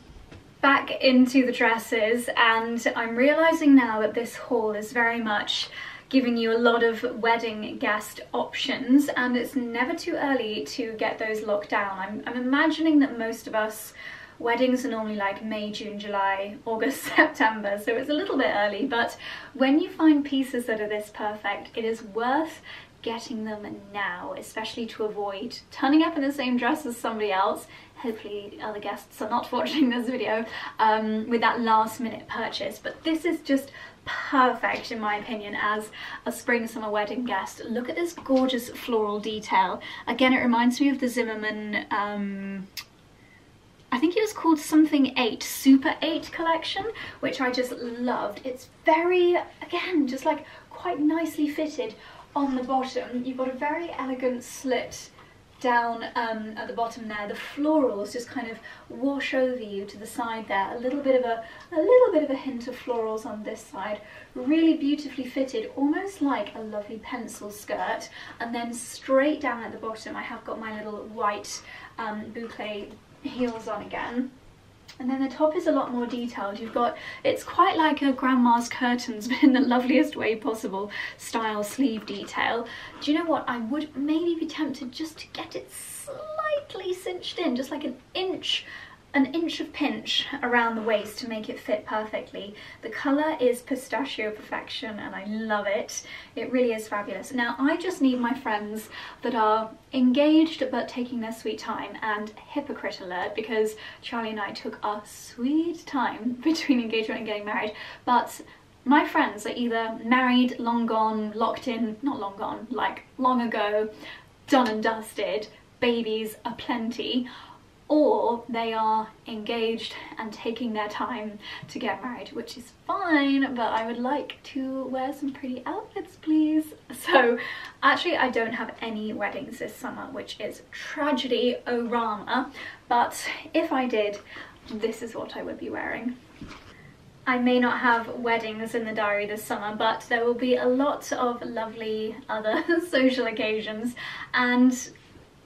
Back into the dresses, and I'm realizing now that this haul is very much giving you a lot of wedding guest options, and it's never too early to get those locked down. I'm, I'm imagining that most of us, weddings are normally like May, June, July, August, September, so it's a little bit early, but when you find pieces that are this perfect, it is worth getting them now, especially to avoid turning up in the same dress as somebody else. Hopefully other guests are not watching this video um, with that last minute purchase, but this is just perfect in my opinion as a spring summer wedding guest. Look at this gorgeous floral detail. Again, it reminds me of the Zimmermann, um, I think it was called something eight, Super eight collection, which I just loved. It's very, again, just like quite nicely fitted on the bottom. You've got a very elegant slit down um, at the bottom there. The florals just kind of wash over you to the side there. A little bit of a, a little bit of a hint of florals on this side. Really beautifully fitted, almost like a lovely pencil skirt. And then straight down at the bottom, I have got my little white um, boucle heels on again. And then the top is a lot more detailed. You've got, it's quite like a grandma's curtains, but in the loveliest way possible style sleeve detail. Do you know what? I would maybe be tempted just to get it slightly cinched in, just like an inch, an inch of pinch around the waist to make it fit perfectly. The colour is Pistachio Perfection and I love it. It really is fabulous. Now I just need my friends that are engaged but taking their sweet time, and hypocrite alert, because Charlie and I took our sweet time between engagement and getting married, but my friends are either married, long gone, locked in, not long gone, like long ago, done and dusted, babies aplenty, or they are engaged and taking their time to get married, which is fine, but I would like to wear some pretty outfits, please. So actually I don't have any weddings this summer, which is tragedy-orama, but if I did, this is what I would be wearing. I may not have weddings in the diary this summer, but there will be a lot of lovely other social occasions, and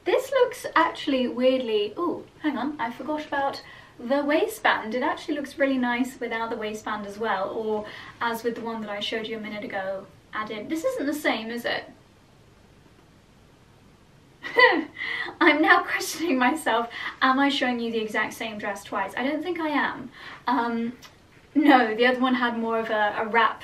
this looks actually weirdly, oh, hang on, I forgot about the waistband. It actually looks really nice without the waistband as well, or as with the one that I showed you a minute ago, added. This isn't the same, is it? I'm now questioning myself. Am I showing you the exact same dress twice? I don't think I am. Um, no, the other one had more of a, a wrap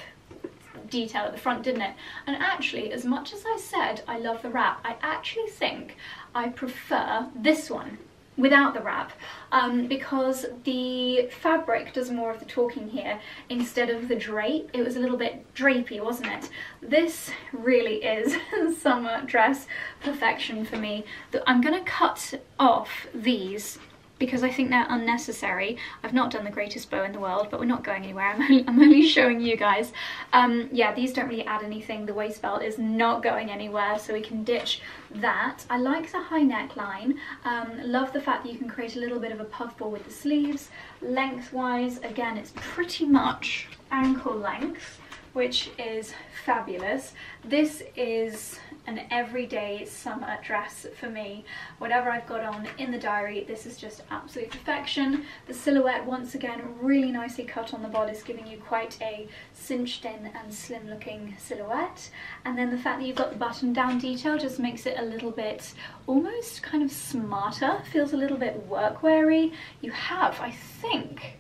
detail at the front, didn't it? And actually, as much as I said I love the wrap, I actually think I prefer this one without the wrap, um, because the fabric does more of the talking here instead of the drape. It was a little bit drapey, wasn't it? This really is summer dress perfection for me. I'm gonna cut off these because I think they're unnecessary. I've not done the greatest bow in the world, but we're not going anywhere. I'm only, I'm only showing you guys. Um, yeah, these don't really add anything. The waist belt is not going anywhere, so we can ditch that. I like the high neckline. Um, love the fact that you can create a little bit of a puffball with the sleeves. Lengthwise, again, it's pretty much ankle length, which is fabulous. This is an everyday summer dress for me. Whatever I've got on in the diary, this is just absolute perfection. The silhouette, once again, really nicely cut on the bodice, giving you quite a cinched in and slim looking silhouette. And then the fact that you've got the button down detail just makes it a little bit almost kind of smarter, feels a little bit work-weary. You have, I think,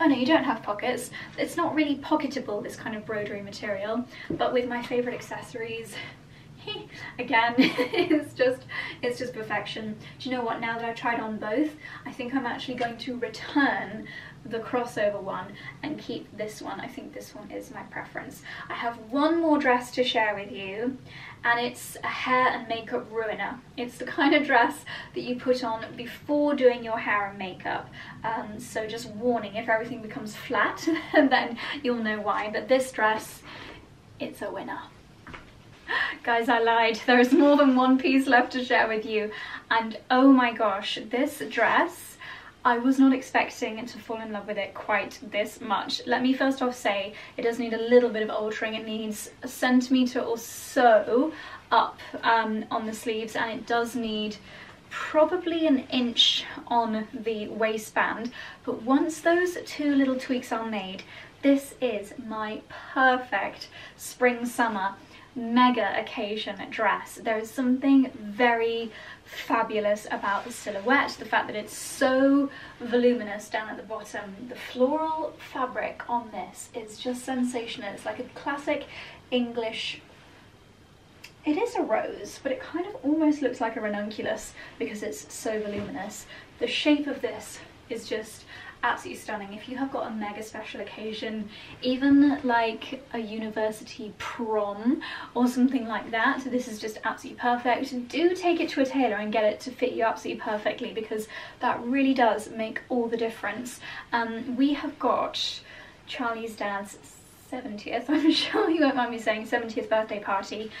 oh no, you don't have pockets. It's not really pocketable, this kind of broderie material, but with my favourite accessories, again, it's just it's just perfection. Do you know what, now that I've tried on both, I think I'm actually going to return the crossover one and keep this one. I think this one is my preference. I have one more dress to share with you, and it's a hair and makeup ruiner. It's the kind of dress that you put on before doing your hair and makeup. Um, so just warning, if everything becomes flat, then you'll know why. But this dress, it's a winner. Guys, I lied. There is more than one piece left to share with you. And oh my gosh, this dress, I was not expecting to fall in love with it quite this much. Let me first off say it does need a little bit of altering. It needs a centimetre or so up um, on the sleeves, and it does need probably an inch on the waistband. But once those two little tweaks are made, this is my perfect spring-summer mega occasion dress. There is something very fabulous about the silhouette, the fact that it's so voluminous down at the bottom. The floral fabric on this is just sensational. It's like a classic English, it is a rose, but it kind of almost looks like a ranunculus because it's so voluminous. The shape of this is just absolutely stunning. If you have got a mega special occasion, even like a university prom or something like that, this is just absolutely perfect. Do take it to a tailor and get it to fit you absolutely perfectly, because that really does make all the difference. Um, we have got Charlie's dad's seventieth, I'm sure you won't mind me saying, seventieth birthday party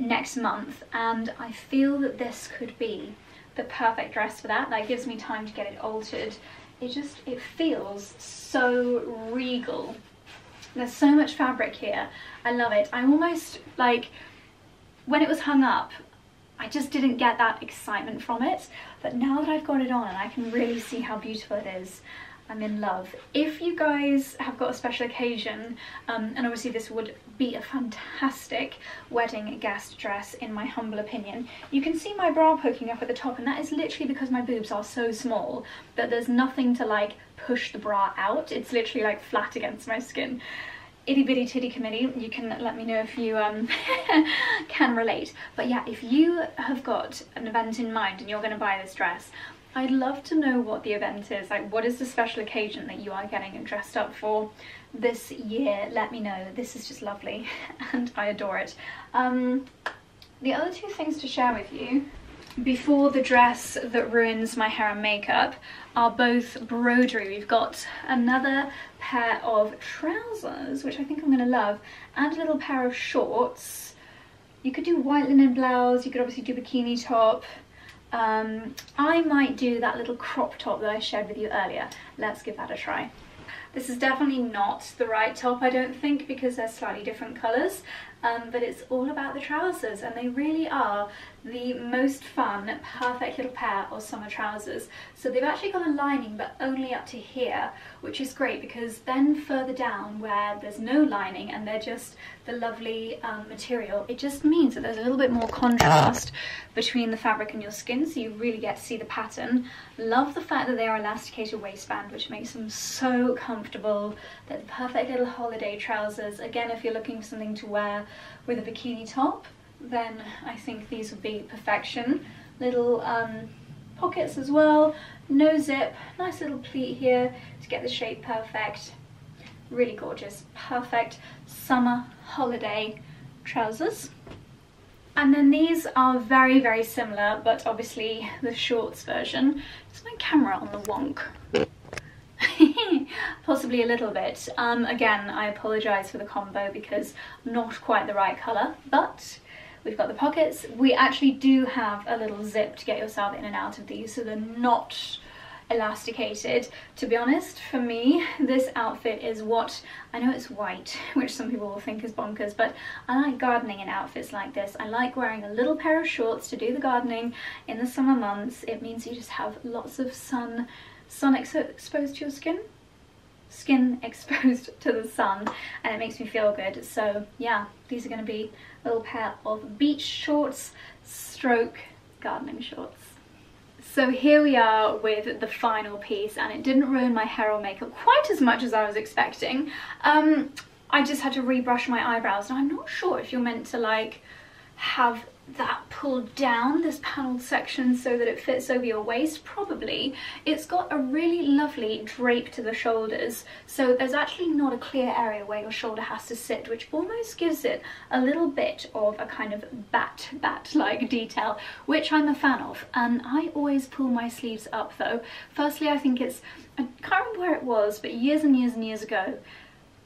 next month, and I feel that this could be the perfect dress for that. That gives me time to get it altered. It just, it feels so regal. There's so much fabric here. I love it. I almost, like, when it was hung up, I just didn't get that excitement from it. But now that I've got it on and I can really see how beautiful it is, I'm in love. If you guys have got a special occasion, um, and obviously this would be a fantastic wedding guest dress in my humble opinion. You can see my bra poking up at the top, and that is literally because my boobs are so small that there's nothing to like push the bra out. It's literally like flat against my skin. Itty bitty titty committee, you can let me know if you um, can relate. But yeah, if you have got an event in mind and you're going to buy this dress, I'd love to know what the event is, like what is the special occasion that you are getting dressed up for this year. Let me know. This is just lovely and I adore it. Um, the other two things to share with you before the dress that ruins my hair and makeup are both broderie. We've got another pair of trousers, which I think I'm going to love, and a little pair of shorts. You could do white linen blouse, you could obviously do bikini top. Um, I might do that little crop top that I shared with you earlier. Let's give that a try. This is definitely not the right top, I don't think, because they're slightly different colours, um, but it's all about the trousers, and they really are the most fun, perfect little pair of summer trousers. So they've actually got a lining, but only up to here, which is great, because then further down where there's no lining and they're just the lovely um, material, it just means that there's a little bit more contrast between the fabric and your skin, so you really get to see the pattern. Love the fact that they are elasticated waistband, which makes them so comfortable. They're the perfect little holiday trousers. Again, if you're looking for something to wear with a bikini top, then I think these would be perfection. Little um, pockets as well, no zip, nice little pleat here to get the shape perfect. Really gorgeous, perfect summer holiday trousers. And then these are very, very similar, but obviously the shorts version. Is my camera on the wonk? Possibly a little bit. Um, again, I apologise for the combo because not quite the right colour, but we've got the pockets. We actually do have a little zip to get yourself in and out of these, so they're not elasticated. To be honest, for me, this outfit is what, I know it's white, which some people will think is bonkers, but I like gardening in outfits like this. I like wearing a little pair of shorts to do the gardening in the summer months. It means you just have lots of sun, sun ex exposed to your skin. Skin exposed to the sun, and it makes me feel good. So yeah, these are going to be a little pair of beach shorts stroke gardening shorts. So here we are with the final piece, and it didn't ruin my hair or makeup quite as much as I was expecting. um I just had to rebrush my eyebrows. Now I'm not sure if you're meant to like have that pulled down, this panelled section, so that it fits over your waist, probably. It's got a really lovely drape to the shoulders, so there's actually not a clear area where your shoulder has to sit, which almost gives it a little bit of a kind of bat, bat-like detail, which I'm a fan of. And I always pull my sleeves up though. Firstly, I think it's, I can't remember where it was, but years and years and years ago,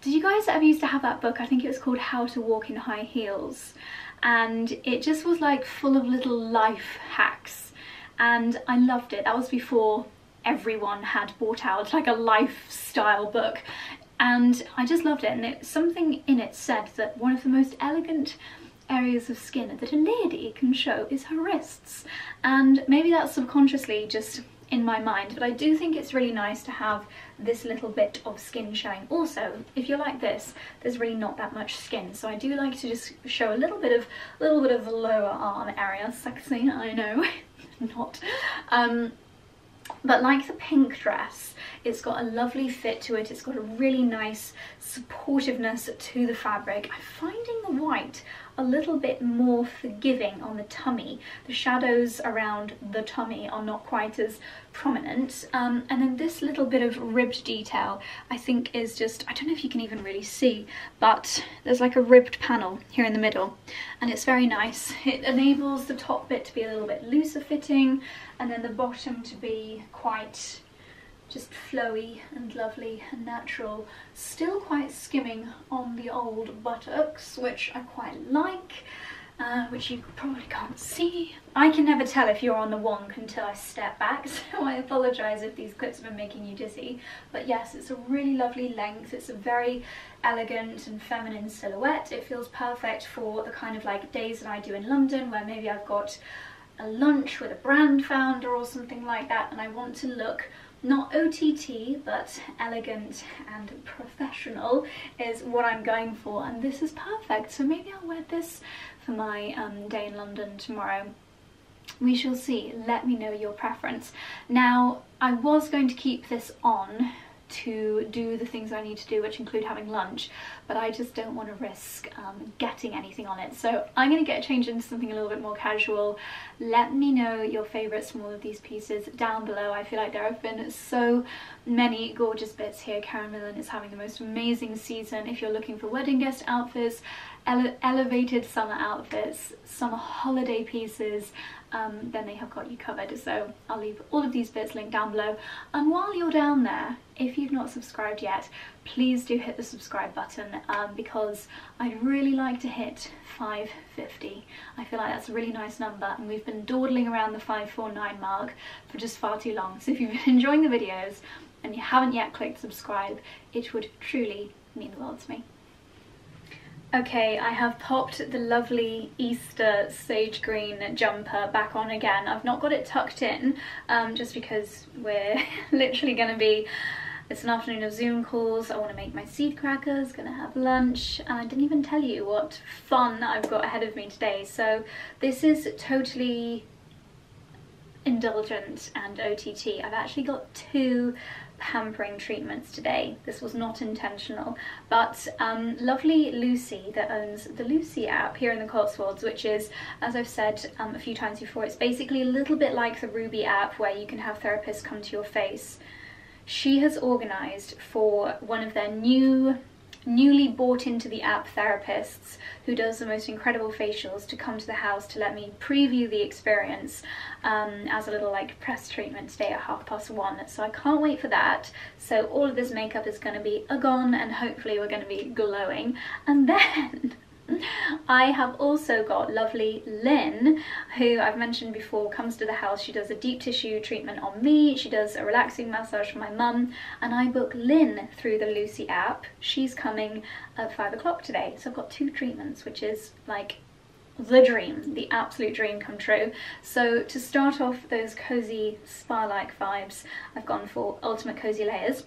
did you guys ever used to have that book? I think it was called How to Walk in High Heels. And it just was like full of little life hacks, and I loved it. That was before everyone had bought out like a lifestyle book, and I just loved it. And it, something in it said that one of the most elegant areas of skin that a lady can show is her wrists, and maybe that's subconsciously just in my mind, but I do think it's really nice to have this little bit of skin showing. Also, if you're like this, there's really not that much skin, so I do like to just show a little bit of little bit of lower arm area. Sexy, I know. Not um but like the pink dress, it's got a lovely fit to it. It's got a really nice supportiveness to the fabric. I'm finding the white a little bit more forgiving on the tummy. The shadows around the tummy are not quite as prominent. Um, and then this little bit of ribbed detail, I think is just, I don't know if you can even really see, but there's like a ribbed panel here in the middle, and it's very nice. It enables the top bit to be a little bit looser fitting, and then the bottom to be quite just flowy and lovely and natural, still quite skimming on the old buttocks, which I quite like, uh, which you probably can't see. I can never tell if you're on the wonk until I step back, so I apologise if these clips have been making you dizzy. But yes, it's a really lovely length. It's a very elegant and feminine silhouette. It feels perfect for the kind of like days that I do in London, where maybe I've got a lunch with a brand founder or something like that, and I want to look not O T T, but elegant and professional is what I'm going for, and this is perfect. So maybe I'll wear this for my um, day in London tomorrow. We shall see. Let me know your preference. Now, I was going to keep this on to do the things I need to do, which include having lunch, but I just don't want to risk um, getting anything on it, so I'm going to get changed into something a little bit more casual. Let me know your favourites from all of these pieces down below. I feel like there have been so many gorgeous bits here. Karen Millen is having the most amazing season. If you're looking for wedding guest outfits, ele elevated summer outfits, summer holiday pieces, Um, then they have got you covered. So I'll leave all of these bits linked down below, and while you're down there, if you've not subscribed yet, please do hit the subscribe button, um, because I'd really like to hit five fifty. I feel like that's a really nice number, and we've been dawdling around the five forty-nine mark for just far too long. So if you've been enjoying the videos and you haven't yet clicked subscribe, it would truly mean the world to me. Okay, I have popped the lovely Easter sage green jumper back on again. I've not got it tucked in, um, just because we're literally going to be, it's an afternoon of Zoom calls. I want to make my seed crackers, going to have lunch. I didn't even tell you what fun I've got ahead of me today. So this is totally indulgent and O T T. I've actually got two pampering treatments today. This was not intentional, but um, lovely Lucy, that owns the Lucy app here in the Cotswolds, which is, as I've said um, a few times before, it's basically a little bit like the Ruby app where you can have therapists come to your face. She has organised for one of their new newly bought into the app therapists, who does the most incredible facials, to come to the house to let me preview the experience um, as a little like press treatment today at half past one. So I can't wait for that. So all of this makeup is going to be a gone, and hopefully we're going to be glowing. And then I have also got lovely Lynn, who I've mentioned before, comes to the house. She does a deep tissue treatment on me, she does a relaxing massage for my mum, and I book Lynn through the Lucy app. She's coming at five o'clock today, so I've got two treatments, which is like the dream, the absolute dream come true. So to start off those cozy spa-like vibes, I've gone for Ultimate Cozy Layers.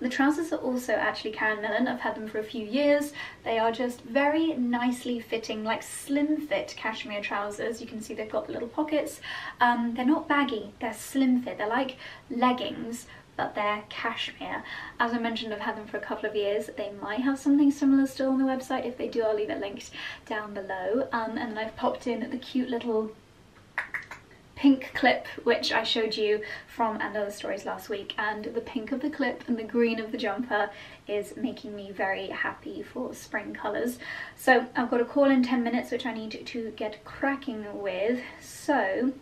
The trousers are also actually Karen Millen. I've had them for a few years. They are just very nicely fitting, like slim fit cashmere trousers. You can see they've got the little pockets. Um, they're not baggy, they're slim fit. They're like leggings, but they're cashmere. As I mentioned, I've had them for a couple of years. They might have something similar still on the website. If they do, I'll leave it linked down below. Um, and then I've popped in the cute little pink clip, which I showed you from another stories last week, and the pink of the clip and the green of the jumper is making me very happy for spring colours. So I've got a call in ten minutes, which I need to get cracking with, so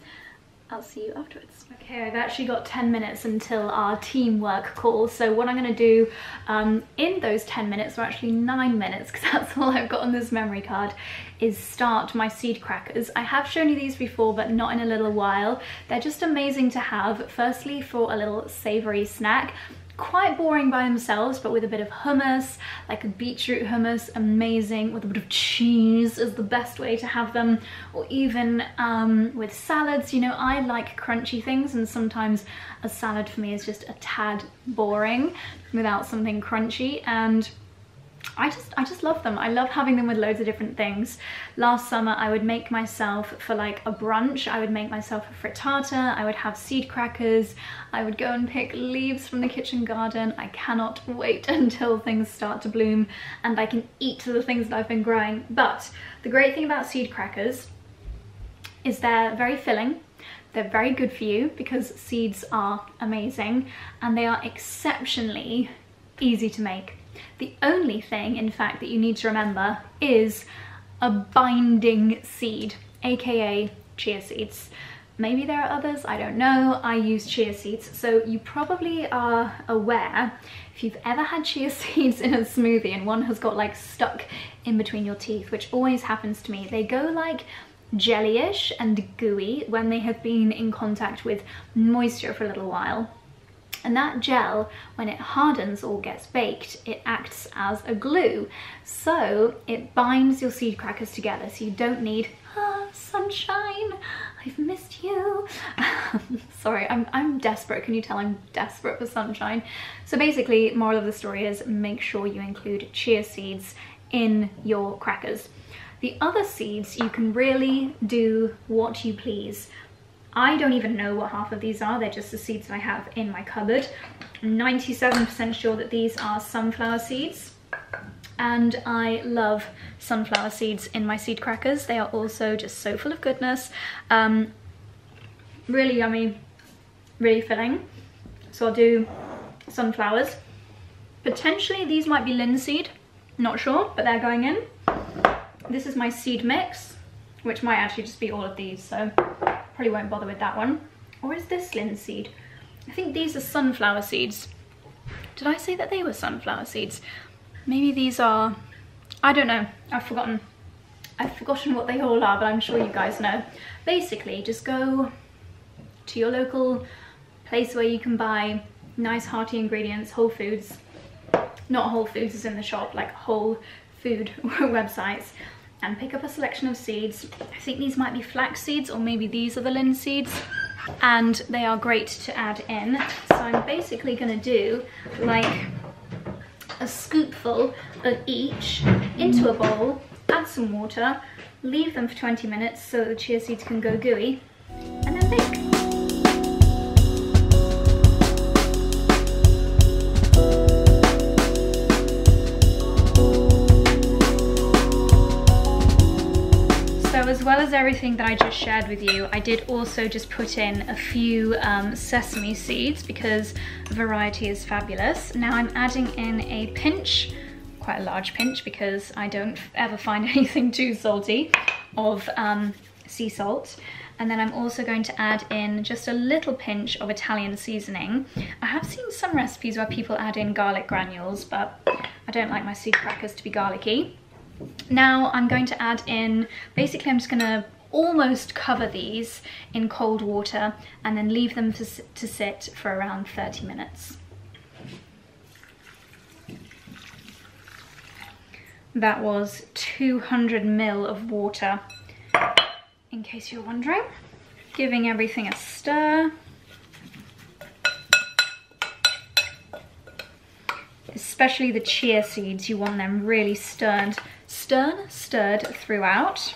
I'll see you afterwards. Okay, I've actually got ten minutes until our teamwork call. So what I'm gonna do um, in those ten minutes, or actually nine minutes, because that's all I've got on this memory card, is start my seed crackers. I have shown you these before, but not in a little while. They're just amazing to have, firstly for a little savory snack. Quite boring by themselves, but with a bit of hummus, like a beetroot hummus, amazing. With a bit of cheese is the best way to have them, or even um, with salads. You know, I like crunchy things, and sometimes a salad for me is just a tad boring without something crunchy, and I just I just love them. I love having them with loads of different things. Last summer I would make myself, for like a brunch, I would make myself a frittata, I would have seed crackers, I would go and pick leaves from the kitchen garden. I cannot wait until things start to bloom and I can eat the things that I've been growing. But the great thing about seed crackers is they're very filling. They're very good for you because seeds are amazing, and they are exceptionally easy to make. The only thing, in fact, that you need to remember is a binding seed, aka chia seeds. Maybe there are others, I don't know. I use chia seeds. So you probably are aware, if you've ever had chia seeds in a smoothie and one has got like stuck in between your teeth, which always happens to me, they go like jellyish and gooey when they have been in contact with moisture for a little while. And that gel, when it hardens or gets baked, it acts as a glue. So it binds your seed crackers together, so you don't need, ah, sunshine, I've missed you. Sorry, I'm, I'm desperate. Can you tell I'm desperate for sunshine? So basically, moral of the story is make sure you include chia seeds in your crackers. The other seeds, you can really do what you please. I don't even know what half of these are, they're just the seeds that I have in my cupboard. I'm ninety-seven percent sure that these are sunflower seeds, and I love sunflower seeds in my seed crackers. They are also just so full of goodness, um, really yummy, really filling. So I'll do sunflowers. Potentially these might be linseed, not sure, but they're going in. This is my seed mix, which might actually just be all of these, so probably won't bother with that one. Or is this linseed? I think these are sunflower seeds. Did I say that they were sunflower seeds? Maybe these are, I don't know, I've forgotten. I've forgotten what they all are, but I'm sure you guys know. Basically, just go to your local place where you can buy nice hearty ingredients, Whole Foods. Not Whole Foods is in the shop, like whole food websites. And pick up a selection of seeds. I think these might be flax seeds, or maybe these are the linseeds, and they are great to add in. So I'm basically gonna do like a scoopful of each into a bowl, add some water, leave them for twenty minutes so the chia seeds can go gooey, and then bake. As well as everything that I just shared with you, I did also just put in a few um, sesame seeds because variety is fabulous. Now I'm adding in a pinch, quite a large pinch, because I don't ever find anything too salty, of um, sea salt. And then I'm also going to add in just a little pinch of Italian seasoning. I have seen some recipes where people add in garlic granules, but I don't like my seed crackers to be garlicky. Now I'm going to add in, basically I'm just going to almost cover these in cold water and then leave them to, to sit for around thirty minutes. That was two hundred mils of water, in case you're wondering. Giving everything a stir. Especially the chia seeds, you want them really stirred, stern, stirred throughout.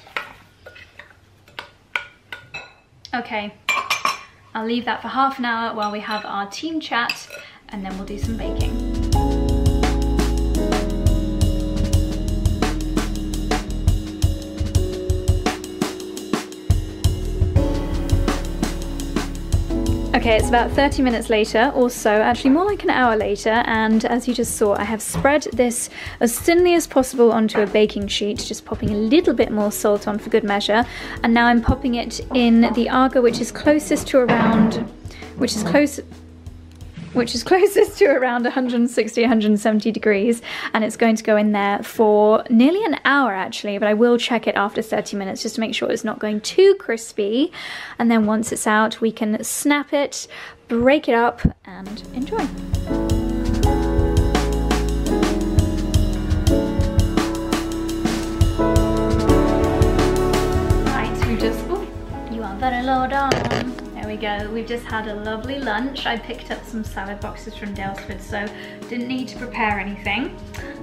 Okay, I'll leave that for half an hour while we have our team chat, and then we'll do some baking. Okay, it's about thirty minutes later or so, actually more like an hour later, and as you just saw, I have spread this as thinly as possible onto a baking sheet, just popping a little bit more salt on for good measure, and now I'm popping it in the agar which is closest to around, which is close, which is closest to around one sixty, one seventy degrees, and it's going to go in there for nearly an hour actually, but I will check it after thirty minutes just to make sure it's not going too crispy, and then once it's out we can snap it, break it up and enjoy. Right, we've just, oh, you are very low down. We go. We've just had a lovely lunch. I picked up some salad boxes from Dalesford, so didn't need to prepare anything.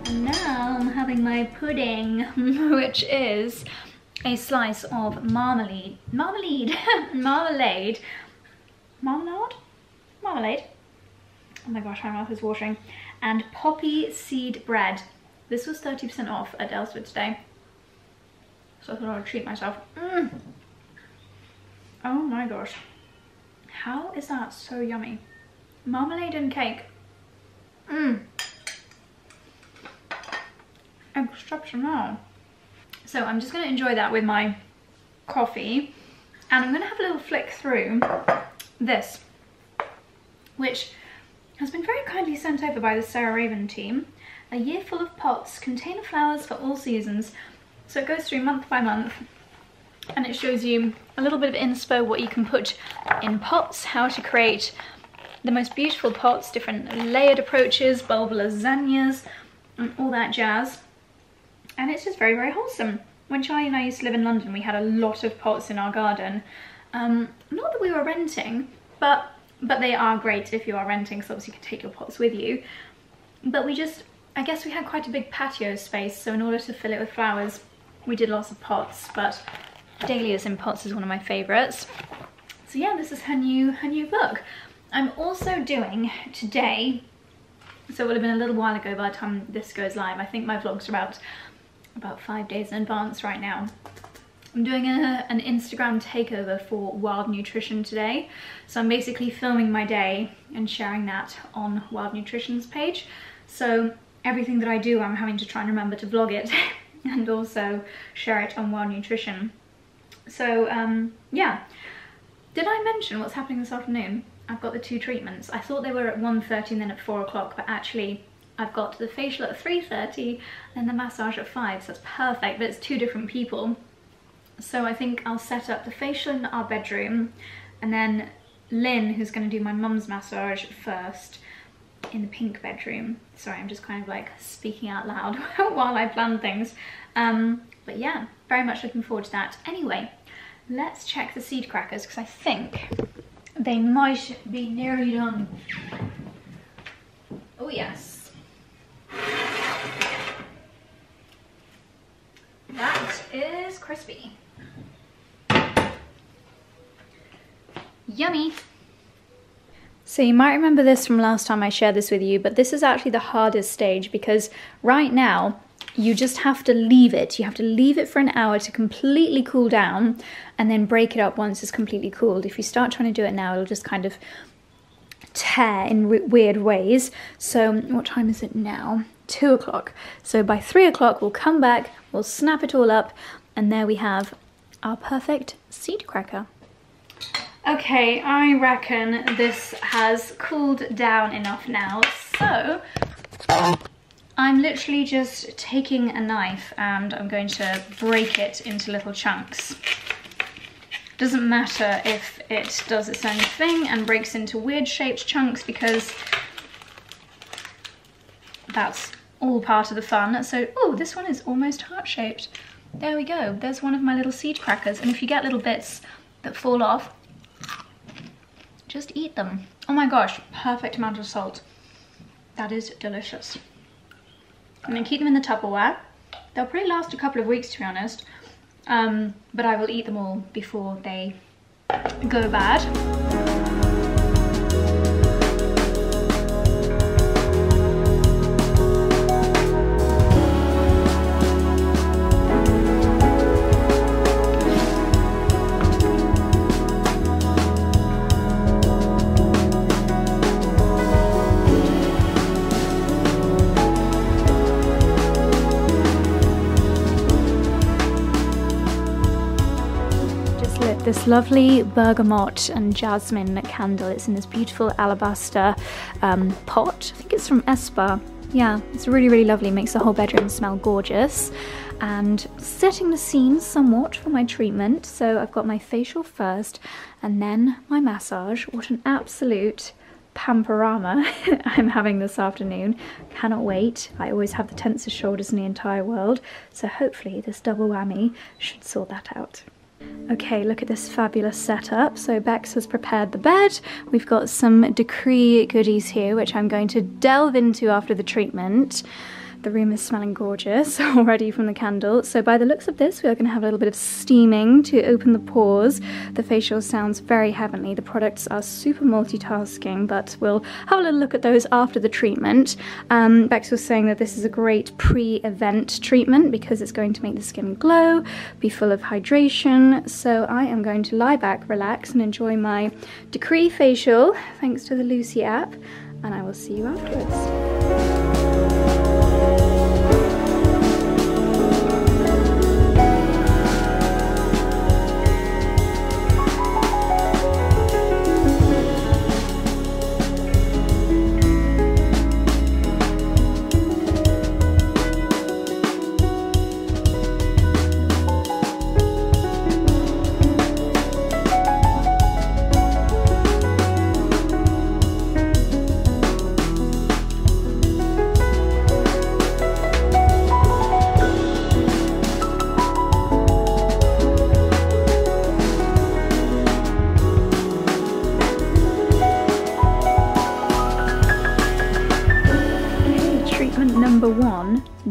And now I'm having my pudding, which is a slice of marmalade, marmalade, marmalade, marmalade, marmalade. Oh my gosh, my mouth is watering. And poppy seed bread. This was thirty percent off at Dalesford today, so I thought I would treat myself. Mm. Oh my gosh. How is that so yummy? Marmalade and cake. Mmm. Exceptional. So I'm just going to enjoy that with my coffee. And I'm going to have a little flick through this, which has been very kindly sent over by the Sarah Raven team. A year full of pots, container flowers for all seasons. So it goes through month by month. And it shows you a little bit of inspo, what you can put in pots, how to create the most beautiful pots, different layered approaches, bulb lasagnas, and all that jazz. And it's just very, very wholesome. When Charlie and I used to live in London, we had a lot of pots in our garden. Um, not that we were renting, but but they are great if you are renting, so obviously you can take your pots with you. But we just, I guess we had quite a big patio space, so in order to fill it with flowers, we did lots of pots, but Dahlias in Pots is one of my favourites. So yeah, this is her new, her new book. I'm also doing today, so it would have been a little while ago by the time this goes live. I think my vlogs are about, about five days in advance right now. I'm doing a, an Instagram takeover for Wild Nutrition today. So I'm basically filming my day and sharing that on Wild Nutrition's page. So everything that I do, I'm having to try and remember to vlog it and also share it on Wild Nutrition. So, um, yeah. Did I mention what's happening this afternoon? I've got the two treatments. I thought they were at one thirty and then at four o'clock, but actually I've got the facial at three thirty and the massage at five, so it's perfect, but it's two different people. So I think I'll set up the facial in our bedroom, and then Lynn, who's going to do my mum's massage first, in the pink bedroom. Sorry, I'm just kind of like speaking out loud while I plan things. Um, but yeah, very much looking forward to that. Anyway, let's check the seed crackers because I think they might be nearly done. Oh yes. That is crispy. Yummy. So you might remember this from last time I shared this with you, but this is actually the hardest stage because right now you just have to leave it. You have to leave it for an hour to completely cool down and then break it up once it's completely cooled. If you start trying to do it now, it'll just kind of tear in weird ways. So what time is it now? Two o'clock. So by three o'clock, we'll come back, we'll snap it all up, and there we have our perfect seed cracker. Okay, I reckon this has cooled down enough now, so I'm literally just taking a knife and I'm going to break it into little chunks. Doesn't matter if it does its own thing and breaks into weird shaped chunks, because that's all part of the fun. So, oh, this one is almost heart shaped. There we go, there's one of my little seed crackers. And if you get little bits that fall off, just eat them. Oh my gosh, perfect amount of salt. That is delicious. I'm gonna keep them in the Tupperware. They'll probably last a couple of weeks, to be honest. Um, but I will eat them all before they go bad. This lovely bergamot and jasmine candle. It's in this beautiful alabaster um, pot. I think it's from Espa. Yeah, it's really, really lovely. Makes the whole bedroom smell gorgeous. And setting the scene somewhat for my treatment. So I've got my facial first and then my massage. What an absolute pamperama I'm having this afternoon. Cannot wait. I always have the tensest shoulders in the entire world. So hopefully this double whammy should sort that out. Okay, look at this fabulous setup. So Bex has prepared the bed. We've got some Decree goodies here, which I'm going to delve into after the treatment. The room is smelling gorgeous already from the candle. So by the looks of this, we are going to have a little bit of steaming to open the pores. The facial sounds very heavenly. The products are super multitasking, but we'll have a little look at those after the treatment. Um, Bex was saying that this is a great pre-event treatment because it's going to make the skin glow, be full of hydration. So I am going to lie back, relax, and enjoy my Decree facial, thanks to the Lucy app, and I will see you afterwards.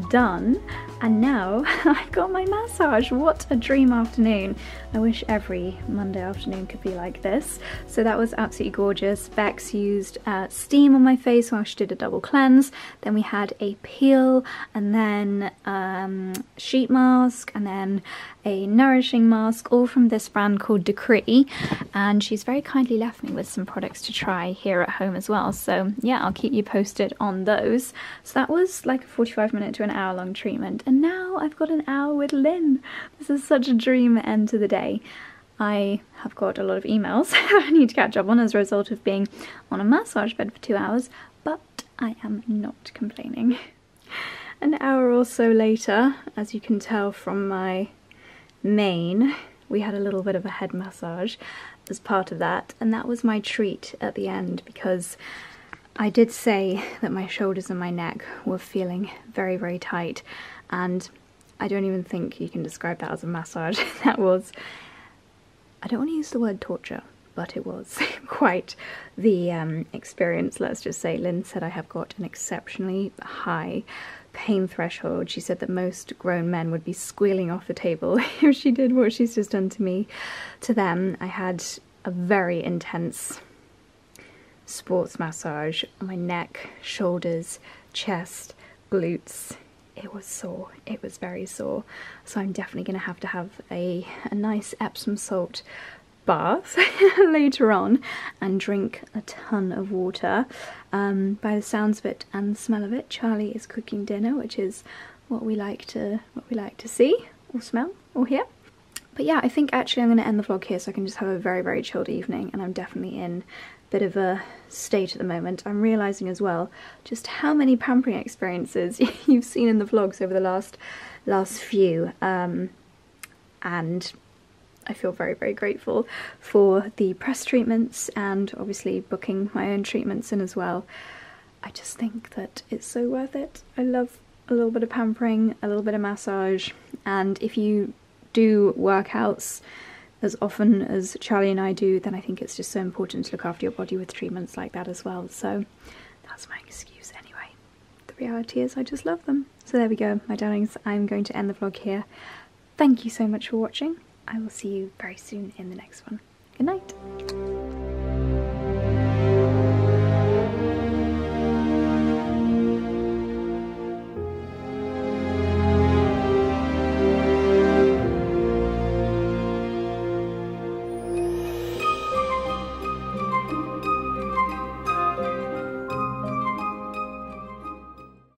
Done, and now I've got my massage. What a dream afternoon. I wish every Monday afternoon could be like this. So that was absolutely gorgeous. Bex used uh, steam on my face while she did a double cleanse. Then we had a peel, and then um, sheet mask, and then a nourishing mask, all from this brand called Decree. And she's very kindly left me with some products to try here at home as well. So yeah, I'll keep you posted on those. So that was like a forty-five minute to an hour long treatment. And now I've got an hour with Lynn. This is such a dream end to the day. I have got a lot of emails I need to catch up on as a result of being on a massage bed for two hours, but I am not complaining. An hour or so later, as you can tell from my mane, we had a little bit of a head massage as part of that, and that was my treat at the end, because I did say that my shoulders and my neck were feeling very, very tight, and I don't even think you can describe that as a massage. That was, I don't want to use the word torture, but it was quite the um, experience, let's just say. Lynn said I have got an exceptionally high pain threshold. She said that most grown men would be squealing off the table if she did what she's just done to me, to them. I had a very intense sports massage on my neck, shoulders, chest, glutes. It was sore, it was very sore. So I'm definitely gonna have to have a, a nice Epsom salt bath later on, and drink a ton of water. Um, by the sounds of it and the smell of it, Charlie is cooking dinner, which is what we like to, what we like to see, or smell, or hear. But yeah, I think actually I'm going to end the vlog here so I can just have a very, very chilled evening, and I'm definitely in a bit of a state at the moment. I'm realising as well just how many pampering experiences you've seen in the vlogs over the last, last few. Um, and I feel very, very grateful for the press treatments and obviously booking my own treatments in as well. I just think that it's so worth it. I love a little bit of pampering, a little bit of massage, and if you do workouts as often as Charlie and I do, then I think it's just so important to look after your body with treatments like that as well. So that's my excuse anyway. The reality is I just love them. So there we go, my darlings, I'm going to end the vlog here. Thank you so much for watching. I will see you very soon in the next one. Good night.